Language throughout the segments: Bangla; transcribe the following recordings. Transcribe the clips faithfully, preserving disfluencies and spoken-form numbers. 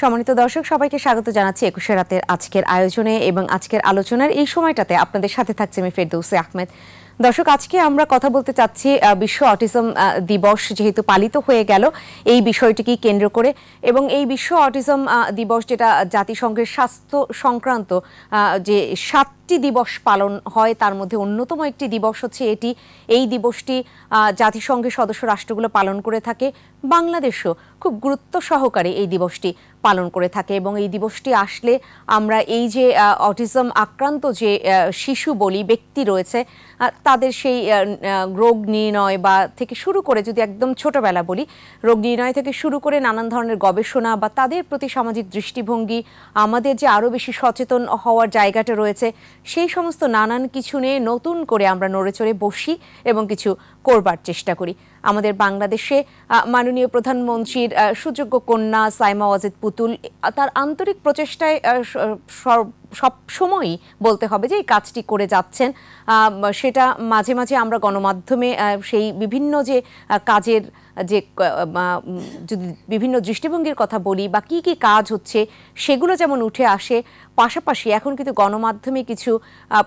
সম্মানিত দর্শক সবাইকে স্বাগত জানাচ্ছি একুশে রাতের আজকের আয়োজনে এবং আজকের আলোচনার এই সময়টাতে আপনাদের সাথে থাকছি আমি ফেরদৌসে আহমেদ। দর্শক আজকে আমরা কথা বলতে চাচ্ছি বিশ্ব অটিজম দিবস যেহেতু পালিত হয়ে গেল এই বিষয়টিকে কেন্দ্র করে এবং এই বিশ্ব অটিজম দিবস যেটা জাতিসংঘের স্বাস্থ্য সংক্রান্ত যে সাত দিবস পালন হয় তার মধ্যে অন্যতম একটি দিবস হচ্ছে এটি। এই দিবসটি জাতিসংঘের সদস্য রাষ্ট্রগুলো পালন করে থাকে, বাংলাদেশও খুব গুরুত্ব সহকারে এই দিবসটি পালন করে থাকে এবং এই দিবসটি আসলে আমরা এই যে অটিজম আক্রান্ত যে শিশু বলি ব্যক্তি রয়েছে তাদের সেই রোগ নির্ণয় বা থেকে শুরু করে যদি একদম ছোটবেলা বলি রোগ নির্ণয় থেকে শুরু করে নানান ধরনের গবেষণা বা তাদের প্রতি সামাজিক দৃষ্টিভঙ্গি আমাদের যে আরও বেশি সচেতন হওয়ার জায়গাটা রয়েছে সেই সমস্ত নানান কিছু নিয়ে নতুন করে আমরা নড়েচড়ে বসি এবং কিছু করবার চেষ্টা করি। আমাদের বাংলাদেশে মাননীয় প্রধানমন্ত্রীর সুযোগ্য কন্যা সাইমা ওয়াজেদ পুতুল তার আন্তরিক প্রচেষ্টায় সব সময়ই বলতে হবে যে এই কাজটি করে যাচ্ছেন। সেটা মাঝে মাঝে আমরা গণমাধ্যমে সেই বিভিন্ন যে কাজের যে যদি বিভিন্ন দৃষ্টিভঙ্গির কথা বলি বা কি কি কাজ হচ্ছে সেগুলো যেমন উঠে আসে, পাশাপাশি এখন কিন্তু গণমাধ্যমে কিছু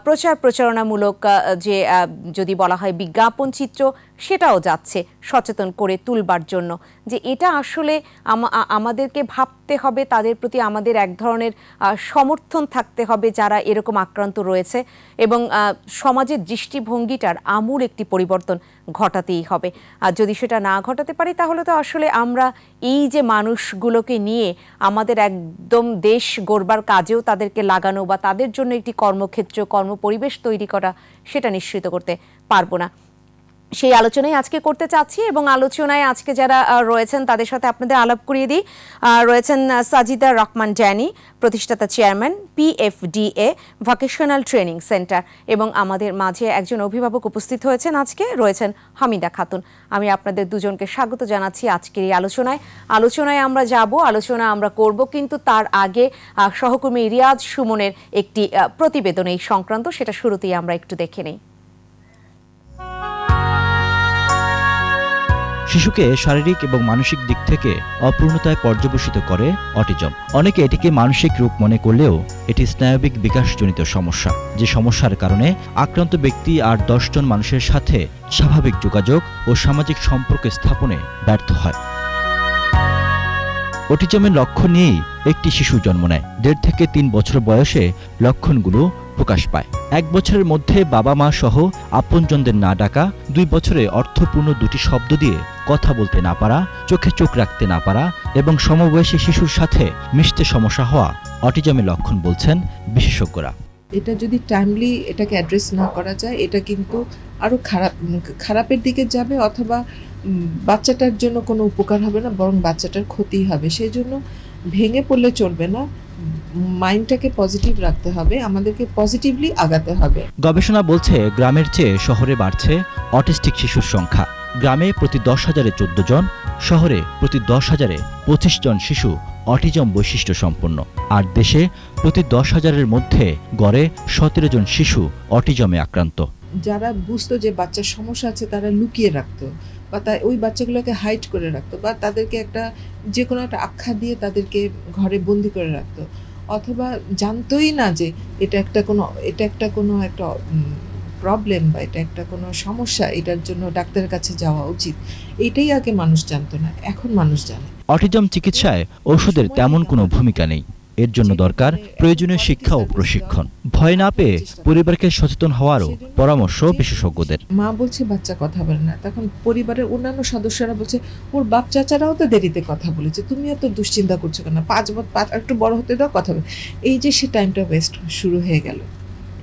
প্রচার প্রচারণামূলক যে যদি বলা হয় বিজ্ঞাপন চিত্র সেটাও যাচ্ছে সচেতন করে তুলবার জন্য যে এটা আসলে আমাদেরকে ভাবতে হবে তাদের প্রতি আমাদের এক ধরনের সমর্থন থাকতে হবে যারা এরকম আক্রান্ত রয়েছে এবং সমাজের দৃষ্টিভঙ্গিটার আমূল একটি পরিবর্তন ঘটাতেই হবে। আর যদি সেটা না ঘটাতে পারি তাহলে তো আসলে আমরা এই যে মানুষগুলোকে নিয়ে আমাদের একদম দেশ গড়বার কাজেও তাদেরকে লাগানো বা তাদের জন্য একটি কর্মক্ষেত্র কর্মপরিবেশ তৈরি করা সেটা নিশ্চিত করতে পারবো না। সেই আলোচনাই আজকে করতে চাচ্ছি এবং আলোচনায় আজকে যারা রয়েছেন তাদের সাথে আপনাদের আলাপ করিয়ে দিই। রয়েছেন সাজিদা রহমান ড্যানি, প্রতিষ্ঠাতা chairman PFDA vocational training centre, এবং আমাদের মাঝে একজন অভিভাবক উপস্থিত হয়েছেন আজকে রয়েছেন হামিদা খাতুন। আমি আপনাদের দুজনকে স্বাগত জানাচ্ছি আজকের এই আলোচনায়। আলোচনায় আমরা যাব, আলোচনা আমরা করব, কিন্তু তার আগে সহকর্মী রিয়াজ সুমনের একটি প্রতিবেদন এই সংক্রান্ত সেটা শুরুতেই আমরা একটু দেখে নিই। শিশুকে শারীরিক এবং মানসিক দিক থেকে অপূর্ণতায় পর্যবসিত করে অটিজম। অনেকে এটিকে মানসিক রূপ মনে করলেও এটি স্নায়বিক বিকাশজনিত সমস্যা, যে সমস্যার কারণে আক্রান্ত ব্যক্তি আর দশজন মানুষের সাথে স্বাভাবিক যোগাযোগ ও সামাজিক সম্পর্ক স্থাপনে ব্যর্থ হয়। অটিজমের লক্ষণ নিয়েই একটি শিশু জন্ম নেয়। দেড় থেকে তিন বছর বয়সে লক্ষণগুলো প্রকাশ পায়। এক বছরের মধ্যে বাবা মা সহ আপনজনদের না ডাকা, দুই বছরে অর্থপূর্ণ দুটি শব্দ দিয়ে কথা বলতে না পারা, চোখে চোখ রাখতে না পারা এবং সমবয়সী শিশুর সাথে মিশতে সমস্যা হওয়া অটিজমের লক্ষণ বলছেন বিশেষজ্ঞরা। এটা যদি টাইমলি এটাকে অ্যাড্রেস না করা যায় এটা কিন্তু আরও খারাপ খারাপের দিকে যাবে, অথবা বাচ্চাটার জন্য কোনো উপকার হবে না বরং বাচ্চাটার ক্ষতি হবে। সেই জন্য ভেঙে পড়লে চলবে না, মাইন্ডটাকে পজিটিভ রাখতে হবে, আমাদেরকে পজিটিভলি আগাতে হবে। গবেষণা বলছে গ্রামের চেয়ে শহরে বাড়ছে অটিস্টিক শিশুর সংখ্যা। গ্রামে প্রতি দশ হাজারে চোদ্দ জন, শহরে প্রতি দশ হাজারে পঁচিশ জন শিশু অটিজম বৈশিষ্ট্য সম্পন্ন। আর দেশে প্রতি দশ হাজারের মধ্যে গড়ে সতেরো জন শিশু অটিজমে আক্রান্ত। যারা বুঝতো যে বাচ্চার সমস্যা আছে তারা লুকিয়ে রাখতো বা তা ওই বাচ্চাগুলোকে হাইড করে রাখতো বা তাদেরকে একটা যে কোনো একটা আখ্যা দিয়ে তাদেরকে ঘরে বন্দি করে রাখতো, অথবা জানতোই না যে এটা একটা কোনো এটা একটা কোনো একটা প্রবলেম বা এটা একটা কোনো সমস্যা, এটার জন্য ডাক্তারের কাছে যাওয়া উচিত, এটাই আগে মানুষ জানতো না, এখন মানুষ জানে। অটিজম চিকিৎসায় ওষুধের তেমন কোনো ভূমিকা নেই, এর জন্য দরকার প্রয়োজনীয় শিক্ষা ও প্রশিক্ষণ। ভয় না পেয়ে পরিবারকে সচেতন হওয়ারও পরামর্শ বিশেষজ্ঞদের। মা বলছে বাচ্চা কথা বলে না, তখন পরিবারের অন্যান্য সদস্যরা বলছে ওর বাপ চাচারাও তো দেরিতে কথা বলেছে, তুমি এত দুশ্চিন্তা করছো কেন, পাঁচ বছর একটু বড় হতে দাও কথা বলে। এই যে সে টাইমটা ওয়েস্ট শুরু হয়ে গেল,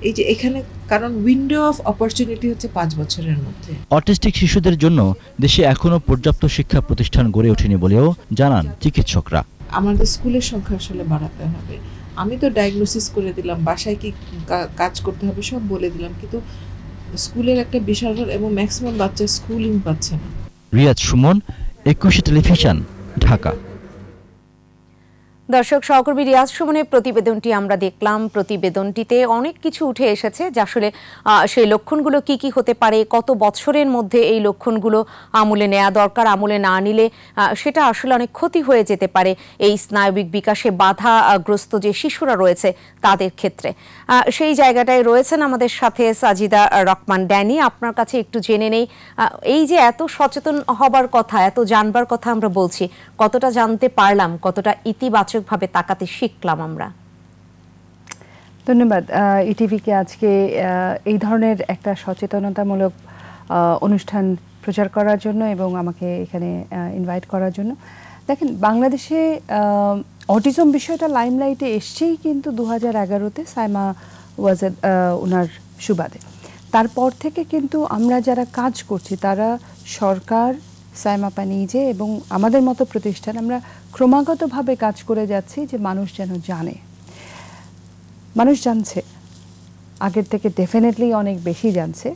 এই যে এখানে কারণ উইন্ডো অফ অপরচুনিটি হচ্ছে পাঁচ বছরের মধ্যে। অটিস্টিক শিশুদের জন্য দেশে এখনো পর্যাপ্ত শিক্ষা প্রতিষ্ঠান গড়ে ওঠেনি বলেও জানান চিকিৎসকরা। আমাদের স্কুলের সংখ্যা আসলে বাড়াতে হবে। আমি তো ডায়াগনোসিস করে দিলাম, বাসায় কি কাজ করতে হবে সব বলে দিলাম, কিন্তু স্কুলের একটা বিশাল এবং ম্যাক্সিমাম বাচ্চা স্কুলিং পাচ্ছে না। রিয়াজ সুমন, একুশে টেলিভিশন, ঢাকা। दर्शक सहकर्मी रियाज सुमने प्रतिबेदनटी आमरा देखलाम। प्रतिबेदनटीते अनेक किछु उठे एसेছে जे आसले সেই লক্ষণগুলো কি কি হতে পারে, কত বছরের মধ্যে এই লক্ষণগুলো আমলে নেওয়া দরকার, আমলে না নিলে সেটা আসলে অনেক ক্ষতি হয়ে যেতে পারে এই স্নায়বিক বিকাশে বাধাগ্রস্ত যে শিশুরা রয়েছে তাদের ক্ষেত্রে। সেই জায়গাটায় রয়েছেন আমাদের সাথে সাজিদা রহমান। ড্যানি, আপনার কাছে একটু জেনে নেই, এই যে এত সচেতন হবার কথা, এত জানবার কথা আমরা বলছি, কতটা জানতে পারলাম, কতটা ইতিবাচক ভাবে তাকাতে শিখলাম আমরা? ধন্যবাদ ইটিভিকে আজকে এই ধরনের একটা সচেতনতামূলক অনুষ্ঠান প্রচার করার জন্য এবং আমাকে এখানে ইনভাইট করার জন্য। দেখেন, বাংলাদেশে অটিজম বিষয়টা লাইমলাইটে এসেছেই কিন্তু দু হাজার এগারোতে সাইমা ওয়াজেদ ওনার সুবাদে। তারপর থেকে কিন্তু আমরা যারা কাজ করছি তারা, সরকার, সাইমা নিজে এবং আমাদের মতো প্রতিষ্ঠান, আমরা ক্রমাগতভাবে কাজ করে যাচ্ছি যে মানুষ যেন জানে। মানুষ জানছে, আগের থেকে ডেফিনেটলি অনেক বেশি জানছে,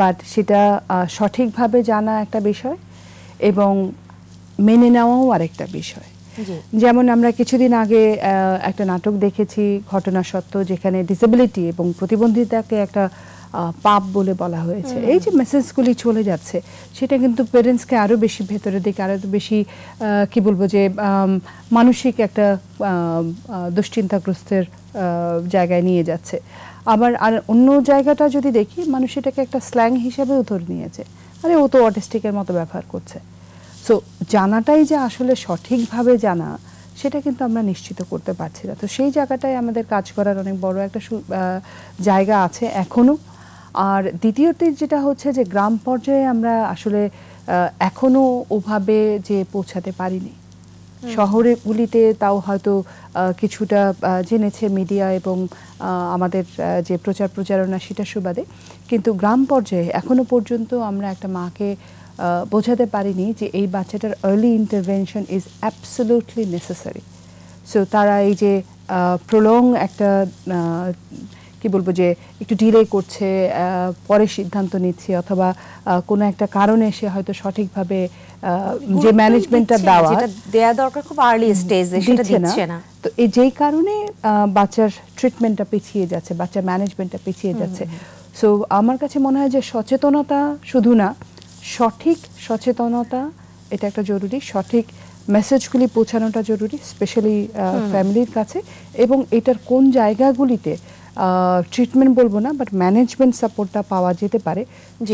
বাট সেটা সঠিকভাবে জানা একটা বিষয় এবং মেনে নেওয়াও আরেকটা বিষয়। যেমন আমরা কিছুদিন আগে একটা নাটক দেখেছি, ঘটনা সত্য, যেখানে ডিসেবিলিটি এবং প্রতিবন্ধিতাকে একটা পাপ বলে বলা হয়েছে। এই যে মেসেজগুলি চলে যাচ্ছে সেটা কিন্তু প্যারেন্টসকে আরও বেশি ভেতরের দিকে, আরও বেশি কি বলবো যে মানসিক একটা দুশ্চিন্তাগ্রস্তের জায়গায় নিয়ে যাচ্ছে। আবার আর অন্য জায়গাটা যদি দেখি, মানুষ এটাকে একটা স্ল্যাং হিসাবেও ধরে নিয়েছে, আরে ও তো অটিস্টিকের মতো ব্যবহার করছে। সো জানাটাই যে আসলে সঠিকভাবে জানা সেটা কিন্তু আমরা নিশ্চিত করতে পারছি না। তো সেই জায়গাটায় আমাদের কাজ করার অনেক বড় একটা জায়গা আছে এখনও। আর দ্বিতীয়টি যেটা হচ্ছে যে গ্রাম পর্যায়ে আমরা আসলে এখনও ওভাবে যে পৌঁছাতে পারিনি। শহরেগুলিতে তাও হয়তো কিছুটা জেনেছে মিডিয়া এবং আমাদের যে প্রচার প্রচারণা সেটা সুবাদে, কিন্তু গ্রাম পর্যায়ে এখনও পর্যন্ত আমরা একটা মাকে বোঝাতে পারিনি যে এই বাচ্চাটার early intervention is absolutely necessary. So তারা এই যে প্রলং একটা কি বলবো যে একটু ডিলে করছে, পরে সিদ্ধান্ত নিচ্ছে, অথবা কোনো একটা কারণে সে হয়তো সঠিকভাবে যে ম্যানেজমেন্টটা দেওয়া দেওয়া দরকার খুব আর্লি স্টেজে সেটা দিচ্ছে না। তো এই যেই কারণে বাচ্চার ট্রিটমেন্টটা পিছিয়ে যাচ্ছে, বাচ্চার ম্যানেজমেন্টটা পিছিয়ে যাচ্ছে। সো আমার কাছে মনে হয় যে সচেতনতা শুধু না, সঠিক সচেতনতা এটা একটা জরুরি, সঠিক মেসেজগুলি পৌঁছানোটা জরুরি স্পেশালি ফ্যামিলির কাছে। এবং এটার কোন জায়গাগুলিতে ট্রিটমেন্ট বলবো না, বাট ম্যানেজমেন্ট সাপোর্টটা পাওয়া যেতে পারে,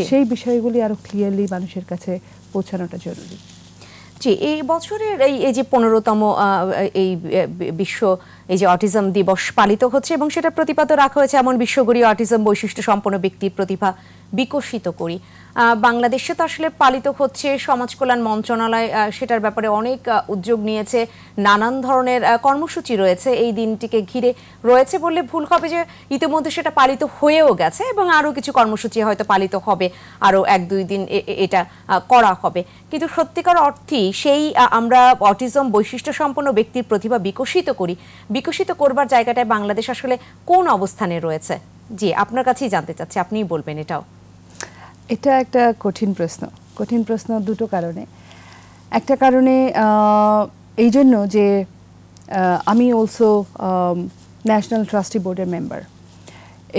সেই বিষয়গুলি আরও ক্লিয়ারলি মানুষের কাছে পৌঁছানোটা জরুরি। জি, এই বছরের এই এই যে পনেরোতম এই বিশ্ব এই যে অটিজম দিবস পালিত হচ্ছে এবং সেটা প্রতিপাদ্য রাখা হয়েছে এমন বিশ্বগরী অটিজম বৈশিষ্ট্য সম্পন্ন ব্যক্তির প্রতিভা বিকশিত করি। বাংলাদেশে তো আসলে পালিত হচ্ছে, সমাজ কল্যাণ মন্ত্রণালয় সেটার ব্যাপারে অনেক উদ্যোগ নিয়েছে, নানান ধরনের কর্মসূচি রয়েছে এই দিনটিকে ঘিরে। রয়েছে বললে ভুল হবে যে ইতিমধ্যে সেটা পালিত হয়েও গেছে এবং আরও কিছু কর্মসূচি হয়তো পালিত হবে, আরও এক দুই দিন এটা করা হবে। কিন্তু সত্যিকার অর্থেই সেই আমরা অটিজম বৈশিষ্ট্য সম্পন্ন ব্যক্তির প্রতিভা বিকশিত করি, বিকশিত করবার জায়গাটায় বাংলাদেশ আসলে কোন অবস্থানে রয়েছে? জি, আপনার কাছেই জানতে চাচ্ছি, আপনিই বলবেন। এটাও এটা একটা কঠিন প্রশ্ন। কঠিন প্রশ্ন দুটো কারণে। একটা কারণে এই জন্য যে আমি অলসো ন্যাশনাল ট্রাস্টি বোর্ডের মেম্বার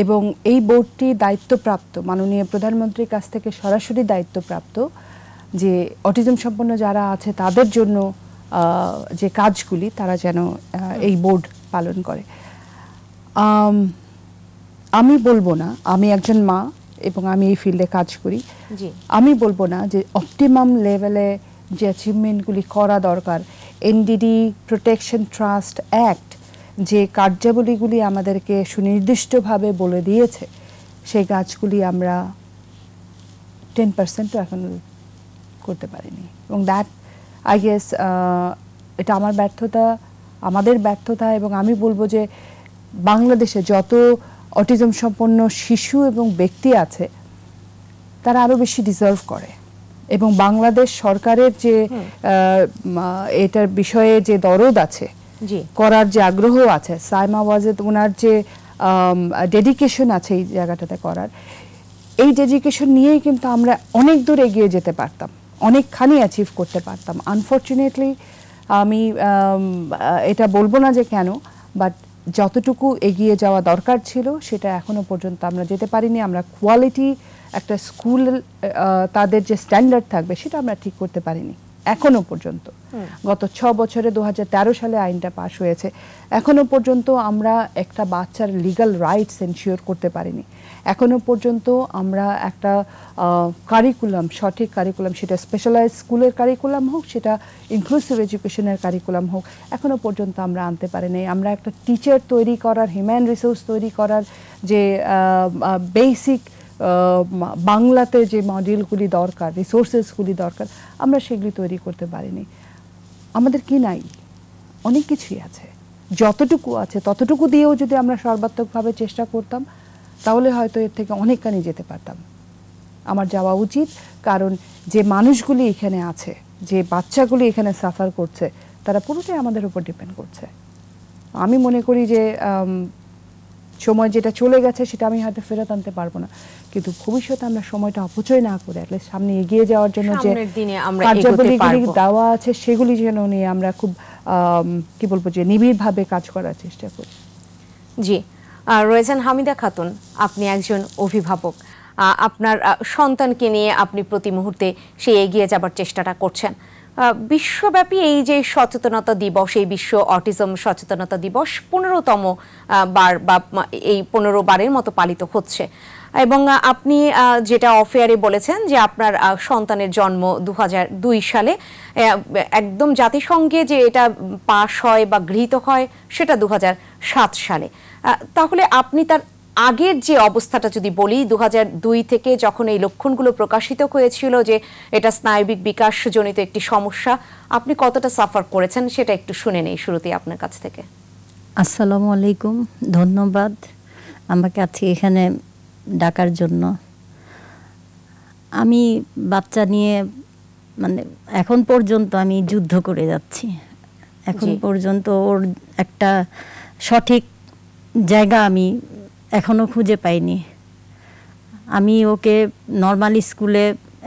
এবং এই বোর্ডটি দায়িত্বপ্রাপ্ত, মাননীয় প্রধানমন্ত্রীর কাছ থেকে সরাসরি দায়িত্বপ্রাপ্ত যে অটিজম সম্পন্ন যারা আছে তাদের জন্য যে কাজগুলি তারা যেন এই বোর্ড পালন করে। আমি বলবো না, আমি একজন মা এবং আমি এই ফিল্ডে কাজ করি, আমি বলবো না যে অপটিমাম লেভেলে যে অ্যাচিভমেন্টগুলি করা দরকার, এনডিডি প্রোটেকশন ট্রাস্ট অ্যাক্ট যে কার্যাবলীগুলি আমাদেরকে সুনির্দিষ্টভাবে বলে দিয়েছে সেই কাজগুলি আমরা টেন পার্সেন্টও এখন করতে পারিনি। এবং দ্যাট আই গেস এটা আমার ব্যর্থতা, আমাদের ব্যর্থতা। এবং আমি বলবো যে বাংলাদেশে যত অটিজম সম্পন্ন শিশু এবং ব্যক্তি আছে তারা আরও বেশি ডিজার্ভ করে, এবং বাংলাদেশ সরকারের যে এটার বিষয়ে যে দরদ আছে, করার যে আগ্রহ আছে, সাইমা ওয়াজেদ ওনার যে ডেডিকেশন আছে এই জায়গাটাতে করার, এই ডেডিকেশন নিয়েই কিন্তু আমরা অনেক দূর এগিয়ে যেতে পারতাম, অনেকখানি অ্যাচিভ করতে পারতাম। আনফর্চুনেটলি আমি এটা বলবো না যে কেন, বাট যতটুকু এগিয়ে যাওয়া দরকার ছিল সেটা এখনো পর্যন্ত আমরা যেতে পারিনি। আমরা কোয়ালিটি একটা স্কুল তাদের যে স্ট্যান্ডার্ড থাকবে সেটা আমরা ঠিক করতে পারিনি এখনো পর্যন্ত। গত ছ বছরে দু হাজার তেরো সালে আইনটা পাশ হয়েছে, এখনো পর্যন্ত আমরা একটা বাচ্চার লিগাল রাইটস এনশিওর করতে পারিনি। এখনো পর্যন্ত আমরা একটা কারিকুলাম, সঠিক কারিকুলাম, সেটা স্পেশালাইজ স্কুলের কারিকুলাম হোক, সেটা ইনক্লুসিভ এডুকেশনের কারিকুলাম হোক, এখনো পর্যন্ত আমরা আনতে পারিনি। আমরা একটা টিচার তৈরি করার, হিউম্যান রিসোর্স তৈরি করার যে বেসিক বাংলাতে যে মডিউলগুলি দরকার, রিসোর্সেসগুলি দরকার, আমরা সেগুলি তৈরি করতে পারিনি। আমাদের কি নাই? অনেক কিছুই আছে, যতটুকু আছে ততটুকু দিয়েও যদি আমরা সর্বাত্মকভাবে চেষ্টা করতাম তাহলে হয়তো এর থেকে অনেকখানি যেতে পারতাম। আমার যাওয়া উচিত, কারণ যে মানুষগুলি এখানে আছে, যে বাচ্চাগুলি এখানে সাফার করছে, তারা পুরোটাই আমাদের উপর ডিপেন্ড করছে। আমি মনে করি যে সময় যেটা চলে গেছে সেটা আমি হয়তো ফেরত আনতে পারবো না, কিন্তু ভবিষ্যতে আমরা সময়টা অপচয় না করে অ্যাটলিস্ট সামনে এগিয়ে যাওয়ার জন্য যে কার্যাবলীগুলি দেওয়া আছে সেগুলি যেন নিয়ে আমরা খুব কি বলবো যে নিবিড়ভাবে কাজ করার চেষ্টা করি। জি, রয়েছেন হামিদা খাতুন, আপনি একজন অভিভাবক, আপনার সন্তানকে নিয়ে আপনি প্রতি মুহূর্তে সেই এগিয়ে যাবার চেষ্টাটা করছেন। বিশ্বব্যাপী এই যে সচেতনতা দিবস, এই বিশ্ব অটিজম সচেতনতা দিবস পনেরোতম বার বা এই পনেরো বারের মতো পালিত হচ্ছে, এবং আপনি যেটা অফেয়ারে বলেছেন যে আপনার সন্তানের জন্ম দু হাজার দুই সালে, একদম জাতিসংঘে যে এটা পাশ হয় বা গৃহীত হয় সেটা দু হাজার সাত সালে। তাহলে আপনি তার আগের যে অবস্থাটা যদি বলি, দু হাজার দুই থেকে যখন এই লক্ষণগুলো প্রকাশিত হয়েছিল যে এটা স্নায়বিক বিকাশজনিত একটি সমস্যা, আপনি কতটা সাফার করেছেন সেটা একটু শুনে নেই শুরুতে আপনার কাছ থেকে। আসসালামু আলাইকুম, ধন্যবাদ আমাকে আজকে এখানে ডাকার জন্য। আমি বাচ্চা নিয়ে মানে এখন পর্যন্ত আমি যুদ্ধ করে যাচ্ছি, এখন পর্যন্ত ওর একটা সঠিক জায়গা আমি এখনও খুঁজে পাইনি। আমি ওকে নর্মাল স্কুলে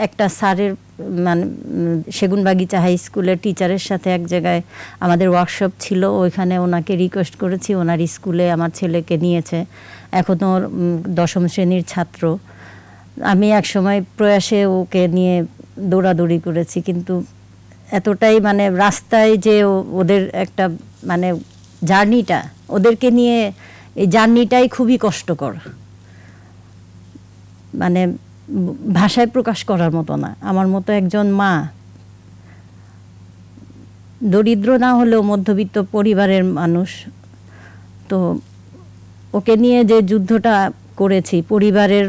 একটা স্যারের মানে সেগুনবাগিচা হাই স্কুলের টিচারের সাথে এক জায়গায় আমাদের ওয়ার্কশপ ছিল, ওইখানে ওনাকে রিকোয়েস্ট করেছি, ওনার স্কুলে আমার ছেলেকে নিয়েছে, এখনও দশম শ্রেণীর ছাত্র। আমি এক সময় প্রয়াসে ওকে নিয়ে দৌড়াদৌড়ি করেছি, কিন্তু এতটাই মানে রাস্তায় যে ওদের একটা মানে জার্নিটা, ওদেরকে নিয়ে এই জার্নিটাই খুবই কষ্টকর, মানে ভাষায় প্রকাশ করার মতো না। আমার মতো একজন মা, দরিদ্র না হলেও মধ্যবিত্ত পরিবারের মানুষ, তো ওকে নিয়ে যে যুদ্ধটা করেছি, পরিবারের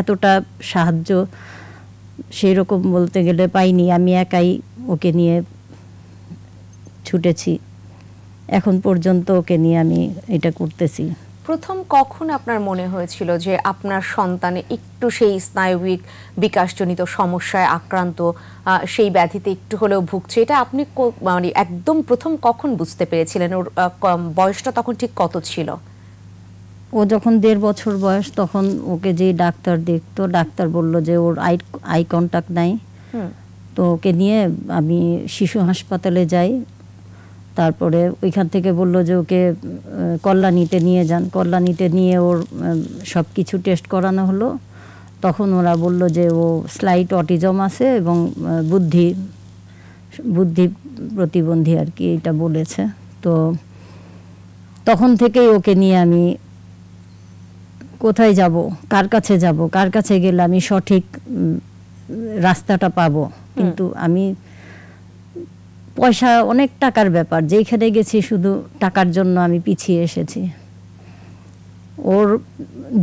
এতটা সাহায্য সেই রকম বলতে গেলে পাইনি, আমি একাই ওকে নিয়ে ছুটেছি, এখন পর্যন্ত ওকে নিয়ে আমি এটা করতেছি। প্রথম কখন আপনার মনে হয়েছিল যে আপনার সন্তানে একটু সেই স্নায়বিক বিকাশজনিত সমস্যায় আক্রান্ত, সেই ব্যাধিতে একটু হলেও ভুগছে, এটা আপনি মানে একদম প্রথম কখন বুঝতে পেরেছিলেন? ওর বয়সটা তখন ঠিক কত ছিল? ও যখন দেড় বছর বয়স, তখন ওকে যে ডাক্তার দেখতো, ডাক্তার বলল যে ওর আই আই কন্ট্যাক্ট নাই, তো ওকে নিয়ে আমি শিশু হাসপাতালে যাই। তারপরে ওইখান থেকে বললো যে ওকে কল্যাণীতে নিয়ে যান, কল্যাণীতে নিয়ে ওর সব কিছু টেস্ট করানো হলো, তখন ওরা বলল যে ও স্লাইট অটিজম আছে এবং বুদ্ধি বুদ্ধি প্রতিবন্ধী আর কি, এটা বলেছে। তো তখন থেকেই ওকে নিয়ে আমি কোথায় যাব, কার কাছে যাব, কার কাছে গেলে আমি সঠিক রাস্তাটা পাবো, কিন্তু আমি পয়সা অনেক টাকার ব্যাপার, যেইখানে গেছি শুধু টাকার জন্য আমি পিছিয়ে এসেছি। ওর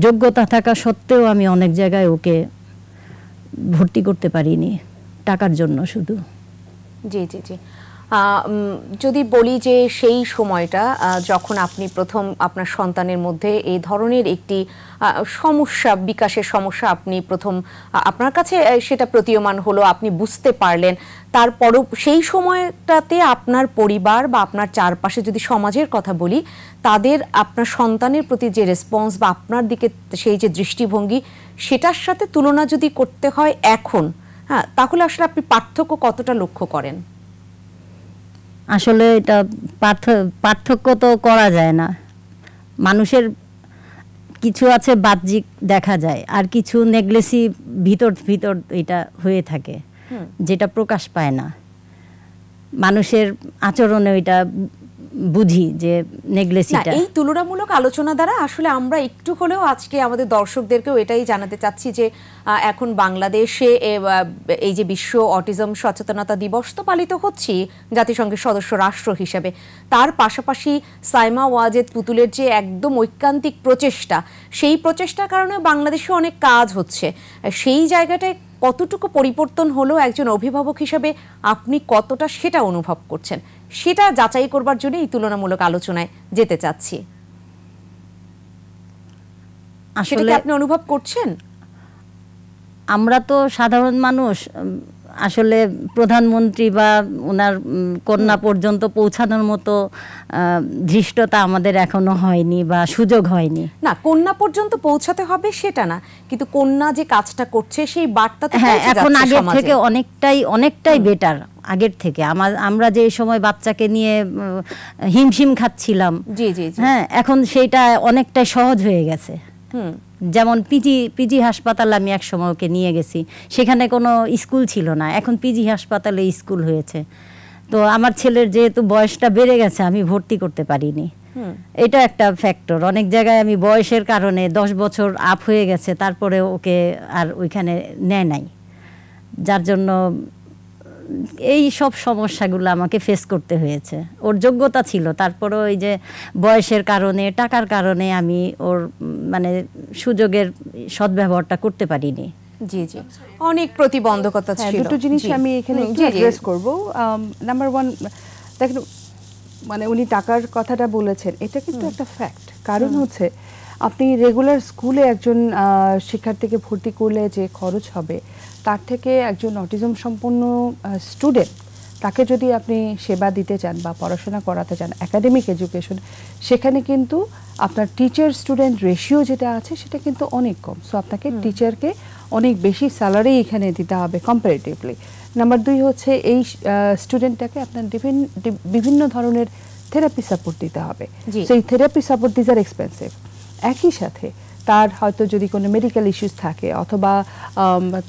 যোগ্যতা থাকা সত্ত্বেও আমি অনেক জায়গায় ওকে ভর্তি করতে পারিনি, টাকার জন্য শুধু। জি জি জি যদি বলি যে সেই সময়টা যখন আপনি প্রথম আপনার সন্তানের মধ্যে এই ধরনের একটি সমস্যা, বিকাশের সমস্যা আপনি প্রথম আপনার কাছে সেটা প্রতীয়মান হলো, আপনি বুঝতে পারলেন, তারপরও সেই সময়টাতে আপনার পরিবার বা আপনার চারপাশে যদি সমাজের কথা বলি, তাদের আপনার সন্তানের প্রতি যে রেসপন্স বা আপনার দিকে সেই যে দৃষ্টিভঙ্গি, সেটার সাথে তুলনা যদি করতে হয় এখন, হ্যাঁ, তাহলে আসলে আপনি পার্থক্য কতটা লক্ষ্য করেন? আসলে এটা পার্থক্য তো করা যায় না। মানুষের কিছু আছে বাহ্যিক দেখা যায়, আর কিছু নেগলেসি ভিতর ভিতর এটা হয়ে থাকে যেটা প্রকাশ পায় না। মানুষের আচরণে এটা বুঝি যে নেগলেসিটা। এই তুলনামূলক আলোচনা দ্বারা আসলে আমরা একটু হলেও আজকে আমাদের দর্শকদেরকেও এটাই জানাতে চাচ্ছি যে এখন বাংলাদেশে এই যে বিশ্ব অটিজম সচেতনতা দিবস তো পালিত হচ্ছে জাতিসংঘের সদস্য রাষ্ট্র হিসেবে, তার পাশাপাশি সাইমা ওয়াজেদ পুতুলের যে একদম ঐকান্তিক প্রচেষ্টা, সেই প্রচেষ্টার কারণে বাংলাদেশে অনেক কাজ হচ্ছে। সেই জায়গাটায় কতটুকু পরিবর্তন হলো একজন অভিভাবক হিসেবে আপনি কতটা সেটা অনুভব করছেন, সেটা যাচাই করবার জন্য এই তুলনামূলক আলোচনায় যেতে চাচ্ছি। আসলে কি আপনি অনুভব করছেন? আমরা তো সাধারণ মানুষ, আসলে প্রধানমন্ত্রী বা ওনার কন্যা পর্যন্ত পৌঁছানোর মতো ধৃষ্টতা আমাদের এখনো হয়নি বা সুযোগ হয়নি। না, কন্যা পর্যন্ত পৌঁছাতে হবে সেটা না, কিন্তু কন্যা যে কাজটা করছে সেই বার্তা তো এখন আগের থেকে অনেকটাই অনেকটাই বেটার। আগের থেকে আমার আমরা যে সময় বাচ্চাকে নিয়ে হিমশিম খাচ্ছিলাম, জি জি হ্যাঁ, এখন সেটা অনেকটা সহজ হয়ে গেছে। হুম, যেমন পিজি পিজি হাসপাতাল আমি এক সময় ওকে নিয়ে গেছি, সেখানে কোনো স্কুল ছিল না, এখন পিজি হাসপাতালে স্কুল হয়েছে। তো আমার ছেলের যেহেতু বয়সটা বেড়ে গেছে আমি ভর্তি করতে পারিনি, এটা একটা ফ্যাক্টর। অনেক জায়গায় আমি বয়সের কারণে দশ বছর আপ হয়ে গেছে, তারপরে ওকে আর ওইখানে নেয় নাই, যার জন্য এই সব সমস্যাগুলো আমাকে ফেস করতে হয়েছে। ওর যোগ্যতা ছিল, তারপরে ওই যে বয়সের কারণে টাকার কারণে আমি ওর মানে সুযোগের সদ্ব্যবহারটা করতে পারিনি। জি জি, অনেক প্রতিবন্ধকতা ছিল। দুটো জিনিস আমি এখানে অ্যাড্রেস করব। নাম্বার ওয়ান, দেখুন মানে উনি টাকার কথাটা বলেছেন, এটা কিন্তু একটা ফ্যাক্ট। কারণ হচ্ছে আপনি রেগুলার স্কুলে একজন শিক্ষার্থীকে ভর্তি করলে যে খরচ হবে, তার থেকে একজন অটিজম সম্পন্ন স্টুডেন্ট তাকে যদি আপনি সেবা দিতে চান বা পড়াশোনা করাতে চান একাডেমিক এডুকেশন, সেখানে কিন্তু আপনার টিচার স্টুডেন্ট রেশিও যেটা আছে সেটা কিন্তু অনেক কম। সো আপনাকে টিচারকে অনেক বেশি স্যালারি এখানে দিতে হবে কম্পারেটিভলি। নাম্বার দুই হচ্ছে এই স্টুডেন্টটাকে আপনার বিভিন্ন বিভিন্ন ধরনের থেরাপি সাপোর্ট দিতে হবে। সেই therapy support these are expensive. একই সাথে তার হয়তো যদি কোনো মেডিকেল ইস্যুস থাকে, অথবা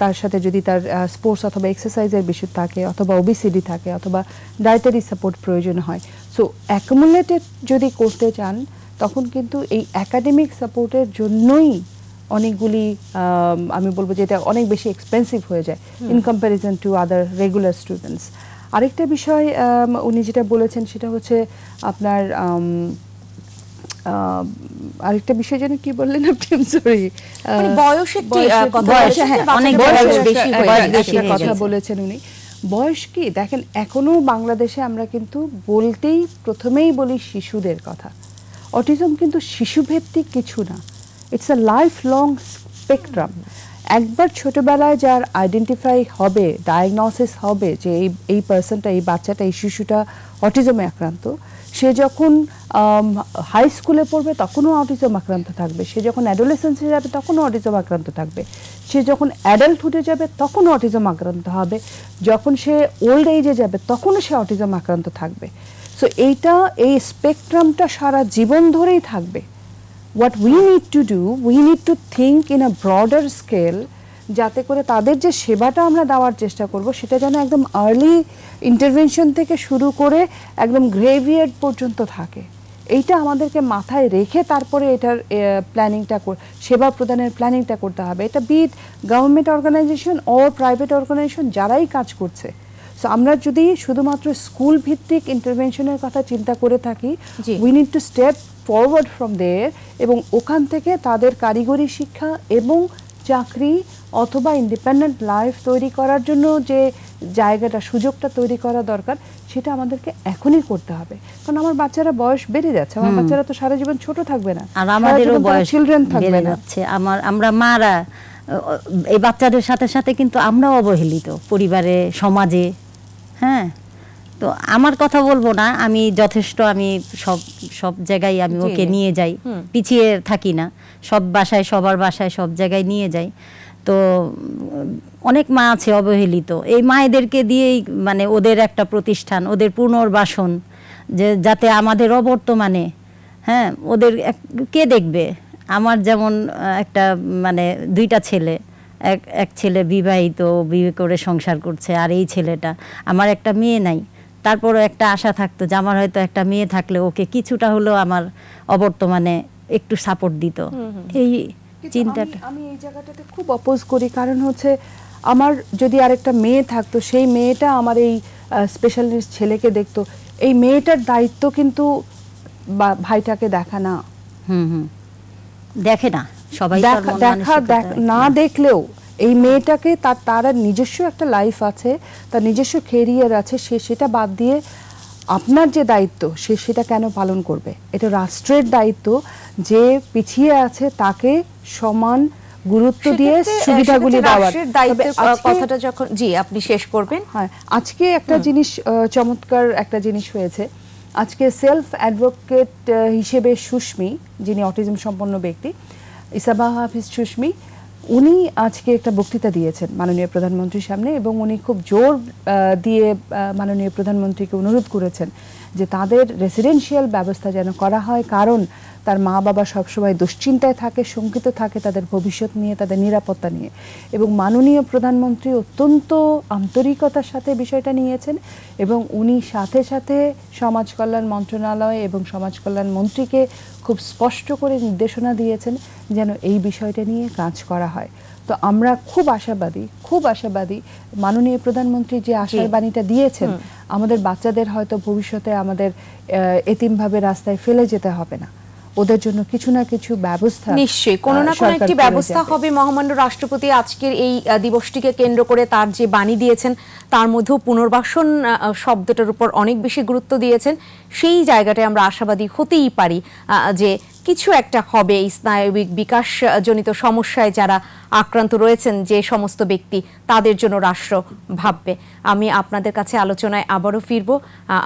তার সাথে যদি তার স্পোর্টস অথবা এক্সারসাইজের বিষয় থাকে, অথবা ওবিসিডি থাকে, অথবা ডায়েটারি সাপোর্ট প্রয়োজন হয়। সো অ্যাকুমুলেটেড যদি করতে চান তখন কিন্তু এই অ্যাকাডেমিক সাপোর্টের জন্যই অনেকগুলি আমি বলবো যেটা অনেক বেশি এক্সপেন্সিভ হয়ে যায় in comparison to other regular students. আরেকটা বিষয় উনি যেটা বলেছেন সেটা হচ্ছে আপনার আরেকটা বিষয় যেন কি বললেন আপনি, আমি সরি, বয়স একটি কথা বলেছেন উনি। বয়স কি দেখেন এখনো বাংলাদেশে আমরা কিন্তু বলতেই প্রথমেই বলি শিশুদের কথা। অটিজম কিন্তু শিশুভিত্তিক কিছু না, it's a life long spectrum. একবার ছোটবেলায় যার আইডেন্টিফাই হবে, ডায়াগনোসিস হবে যে এই এই পার্সনটা, এই বাচ্চাটা, এই শিশুটা অটিজমে আক্রান্ত, সে যখন হাই স্কুলে পড়বে তখনও অটিজম আক্রান্ত থাকবে, সে যখন অ্যাডোলেসেন্সে যাবে তখনও অটিজম আক্রান্ত থাকবে, সে যখন অ্যাডাল্টহুডে যাবে তখনও অটিজম আক্রান্ত হবে, যখন সে ওল্ড এজে যাবে তখনও সে অটিজম আক্রান্ত থাকবে। সো এইটা এই স্পেকট্রামটা সারা জীবন ধরেই থাকবে। What we need to do, we need to think in a broader scale, যাতে করে তাদের যে সেবাটা আমরা দেওয়ার চেষ্টা করব সেটা যেন একদম আর্লি ইন্টারভেনশন থেকে শুরু করে একদম গ্রেভিয়ার্ড পর্যন্ত থাকে। এইটা আমাদেরকে মাথায় রেখে তারপরে এটার প্ল্যানিংটা কর সেবা প্রদানের প্ল্যানিংটা করতে হবে। এটা be it government organisation or private organisation যারাই কাজ করছে। সো আমরা যদি শুধুমাত্র স্কুল ভিত্তিক ইন্টারভেনশনের কথা চিন্তা করে থাকি, we need to step forward from there, এবং ওখান থেকে তাদের কারিগরি শিক্ষা এবং চাকরি অথবা ইন্ডিপেন্ডেন্ট লাইফ তৈরি করার জন্য যে জায়গাটা, সুযোগটা তৈরি করা দরকার সেটা আমাদেরকে এখনই করতে হবে। কারণ আমার বাচ্চারা বয়স বেড়ে যাচ্ছে, আমার বাচ্চারা তো সারা জীবন ছোট থাকবে না, আর আমাদেরও বয়স চিলড্রেন থাকবে না। আমার আমরা মারা এই বাচ্চাদের সাথে সাথে কিন্তু আমরা অবহেলিত পরিবারে, সমাজে। হ্যাঁ, তো আমার কথা বলবো না, আমি যথেষ্ট আমি সব সব জায়গায় আমি ওকে নিয়ে যাই, পিছিয়ে থাকি না, সব বাসায় সবার বাসায় সব জায়গায় নিয়ে যাই। তো অনেক মা আছে অবহেলিত, এই মায়েদেরকে দিয়েই মানে ওদের একটা প্রতিষ্ঠান, ওদের পুনর্বাসন, যে যাতে আমাদের অবর্তমানে হ্যাঁ ওদের কে দেখবে। আমার যেমন একটা মানে দুইটা ছেলে, এক এক ছেলে বিবাহিত, বিয়ে করে সংসার করছে, আর এই ছেলেটা, আমার একটা মেয়ে নাই, তারপরও একটা আশা থাকতো যে আমার হয়তো একটা মেয়ে থাকলে ওকে কিছুটা হলেও আমার অবর্তমানে একটু সাপোর্ট দিত। এই চিন্তাটা আমি এই জায়গাটাতে খুব অপোজ করি, কারণ হচ্ছে আমার যদি আরেকটা মেয়ে থাকতো, সেই মেয়েটা আমার এই স্পেশাল নিডস ছেলেকে দেখতো, এই মেয়েটার দায়িত্ব কিন্তু ভাইটাকে দেখা না। হুম হুম দেখে না সবাই, দেখা না দেখলেও এই মেয়েটাকে তার তার নিজস্ব একটা লাইফ আছে, তার নিজস্ব ক্যারিয়ার আছে, সে সেটা বাদ দিয়ে আপনার যে দায়িত্ব সে সেটা কেন পালন করবে? এটা রাষ্ট্রের দায়িত্ব, যে পিছিয়ে আছে তাকে সমান গুরুত্ব দিয়ে সুবিধাগুলি দেওয়ার কথাটা যখন জি আপনি শেষ করবেন। হ্যাঁ, আজকে একটা জিনিস চমৎকার একটা জিনিস হয়েছে, আজকে সেলফ অ্যাডভোকেট হিসেবে সুস্মি, যিনি অটিজম সম্পন্ন ব্যক্তি, ইসাবা হাফিজ সুস্মি, উনি আজকে একটা বক্তৃতা দিয়েছেন মাননীয় প্রধানমন্ত্রীর সামনে, এবং উনি খুব জোর দিয়ে মাননীয় প্রধানমন্ত্রীকে অনুরোধ করেছেন যে তাদের রেসিডেন্সিয়াল ব্যবস্থা যেন করা হয়, কারণ তার মা বাবা সবসময় দুশ্চিন্তায় থাকে, শঙ্কিত থাকে তাদের ভবিষ্যৎ নিয়ে, তাদের নিরাপত্তা নিয়ে। এবং মাননীয় প্রধানমন্ত্রী অত্যন্ত আন্তরিকতার সাথে বিষয়টা নিয়েছেন, এবং উনি সাথে সাথে সমাজ কল্যাণ মন্ত্রণালয় এবং সমাজ কল্যাণ মন্ত্রীকে খুব স্পষ্ট করে নির্দেশনা দিয়েছেন যেন এই বিষয়টা নিয়ে কাজ করা হয়। তো আমরা খুব আশাবাদী, খুব আশাবাদী মাননীয় প্রধানমন্ত্রী যে আশার বাণীটা দিয়েছেন, আমাদের বাচ্চাদের হয়তো ভবিষ্যতে আমাদের এতিমভাবে রাস্তায় ফেলে যেতে হবে না, ওদের জন্য কিছু না কিছু ব্যবস্থা নিশ্চয়ই কোনো না কোনো একটি ব্যবস্থা হবে। মহামান্য রাষ্ট্রপতি আজকের এই দিবসটিকে কেন্দ্র করে তার যে বাণী দিয়েছেন, তার মধ্যেও পুনর্বাসন শব্দটার উপর অনেক বেশি গুরুত্ব দিয়েছেন। সেই জায়গাটায় আমরা আশাবাদী হতেই পারি যে কিছু একটা হবে এই স্নায়বিক বিকাশজনিত সমস্যায় যারা আক্রান্ত রয়েছেন, যে সমস্ত ব্যক্তি, তাদের জন্য রাষ্ট্র ভাববে। আমি আপনাদের কাছে আলোচনায় আবারও ফিরব,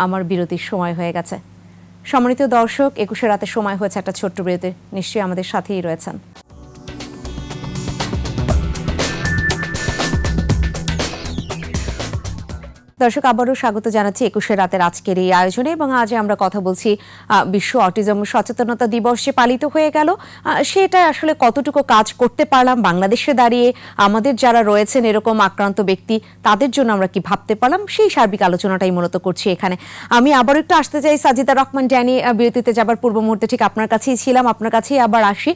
আমার বিরতির সময় হয়ে গেছে। সম্মানিত দর্শক, একুশে রাতের সময় হয়েছে একটা ছোট্ট বিরতি, নিশ্চয়ই আমাদের সাথেই রয়েছেন। দর্শক, আবারও স্বাগত জানাচ্ছি একুশে রাতের আজকের এই আয়োজনে, এবং আজ আমরা কথা বলছি বিশ্ব অটিজম সচেতনতা দিবস যে পালিত হয়ে গেল, সেটা আসলে কতটুকু কাজ করতে পারলাম বাংলাদেশে দাঁড়িয়ে, আমাদের যারা রয়েছেন এরকম আক্রান্ত ব্যক্তি, তাদের জন্য আমরা কি ভাবতে পারলাম, সেই সার্বিক আলোচনাটাই মূলত করছি এখানে। আমি আবারও একটু আসতে চাই সাজিদা রহমান ড্যানি, বিরতিতে যাবার পূর্ব মুহূর্তে ঠিক আপনার কাছেই ছিলাম, আপনার কাছেই আবার আসি,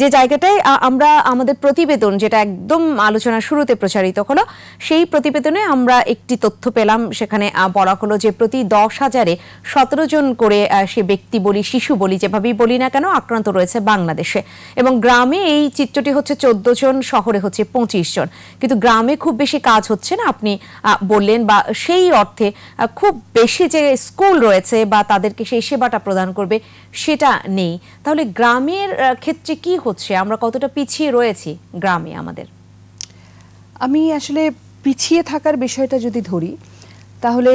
যে জায়গাটায় আমরা আমাদের প্রতিবেদন, যেটা একদম আলোচনা শুরুতে প্রচারিত হলো, সেই প্রতিবেদনে আমরা একটি তথ্য সেখানে বলা হলো যে প্রতি দশ হাজারে সতেরো জন করে সে ব্যক্তি বলি, শিশু বলি, যেভাবেই বলি না কেন, আক্রান্ত রয়েছে বাংলাদেশে। এবং গ্রামে এই চিত্রটি হচ্ছে চোদ্দ জন, শহরে হচ্ছে পঁচিশ জন। কিন্তু গ্রামে খুব বেশি কাজ হচ্ছে না আপনি বললেন, বা সেই অর্থে খুব বেশি যে স্কুল রয়েছে বা তাদেরকে সেই সেবাটা প্রদান করবে সেটা নেই। তাহলে গ্রামের ক্ষেত্রে কি হচ্ছে, আমরা কতটা পিছিয়ে রয়েছি গ্রামে আমাদের? আমি আসলে পিছিয়ে থাকার বিষয়টা যদি ধরি, তাহলে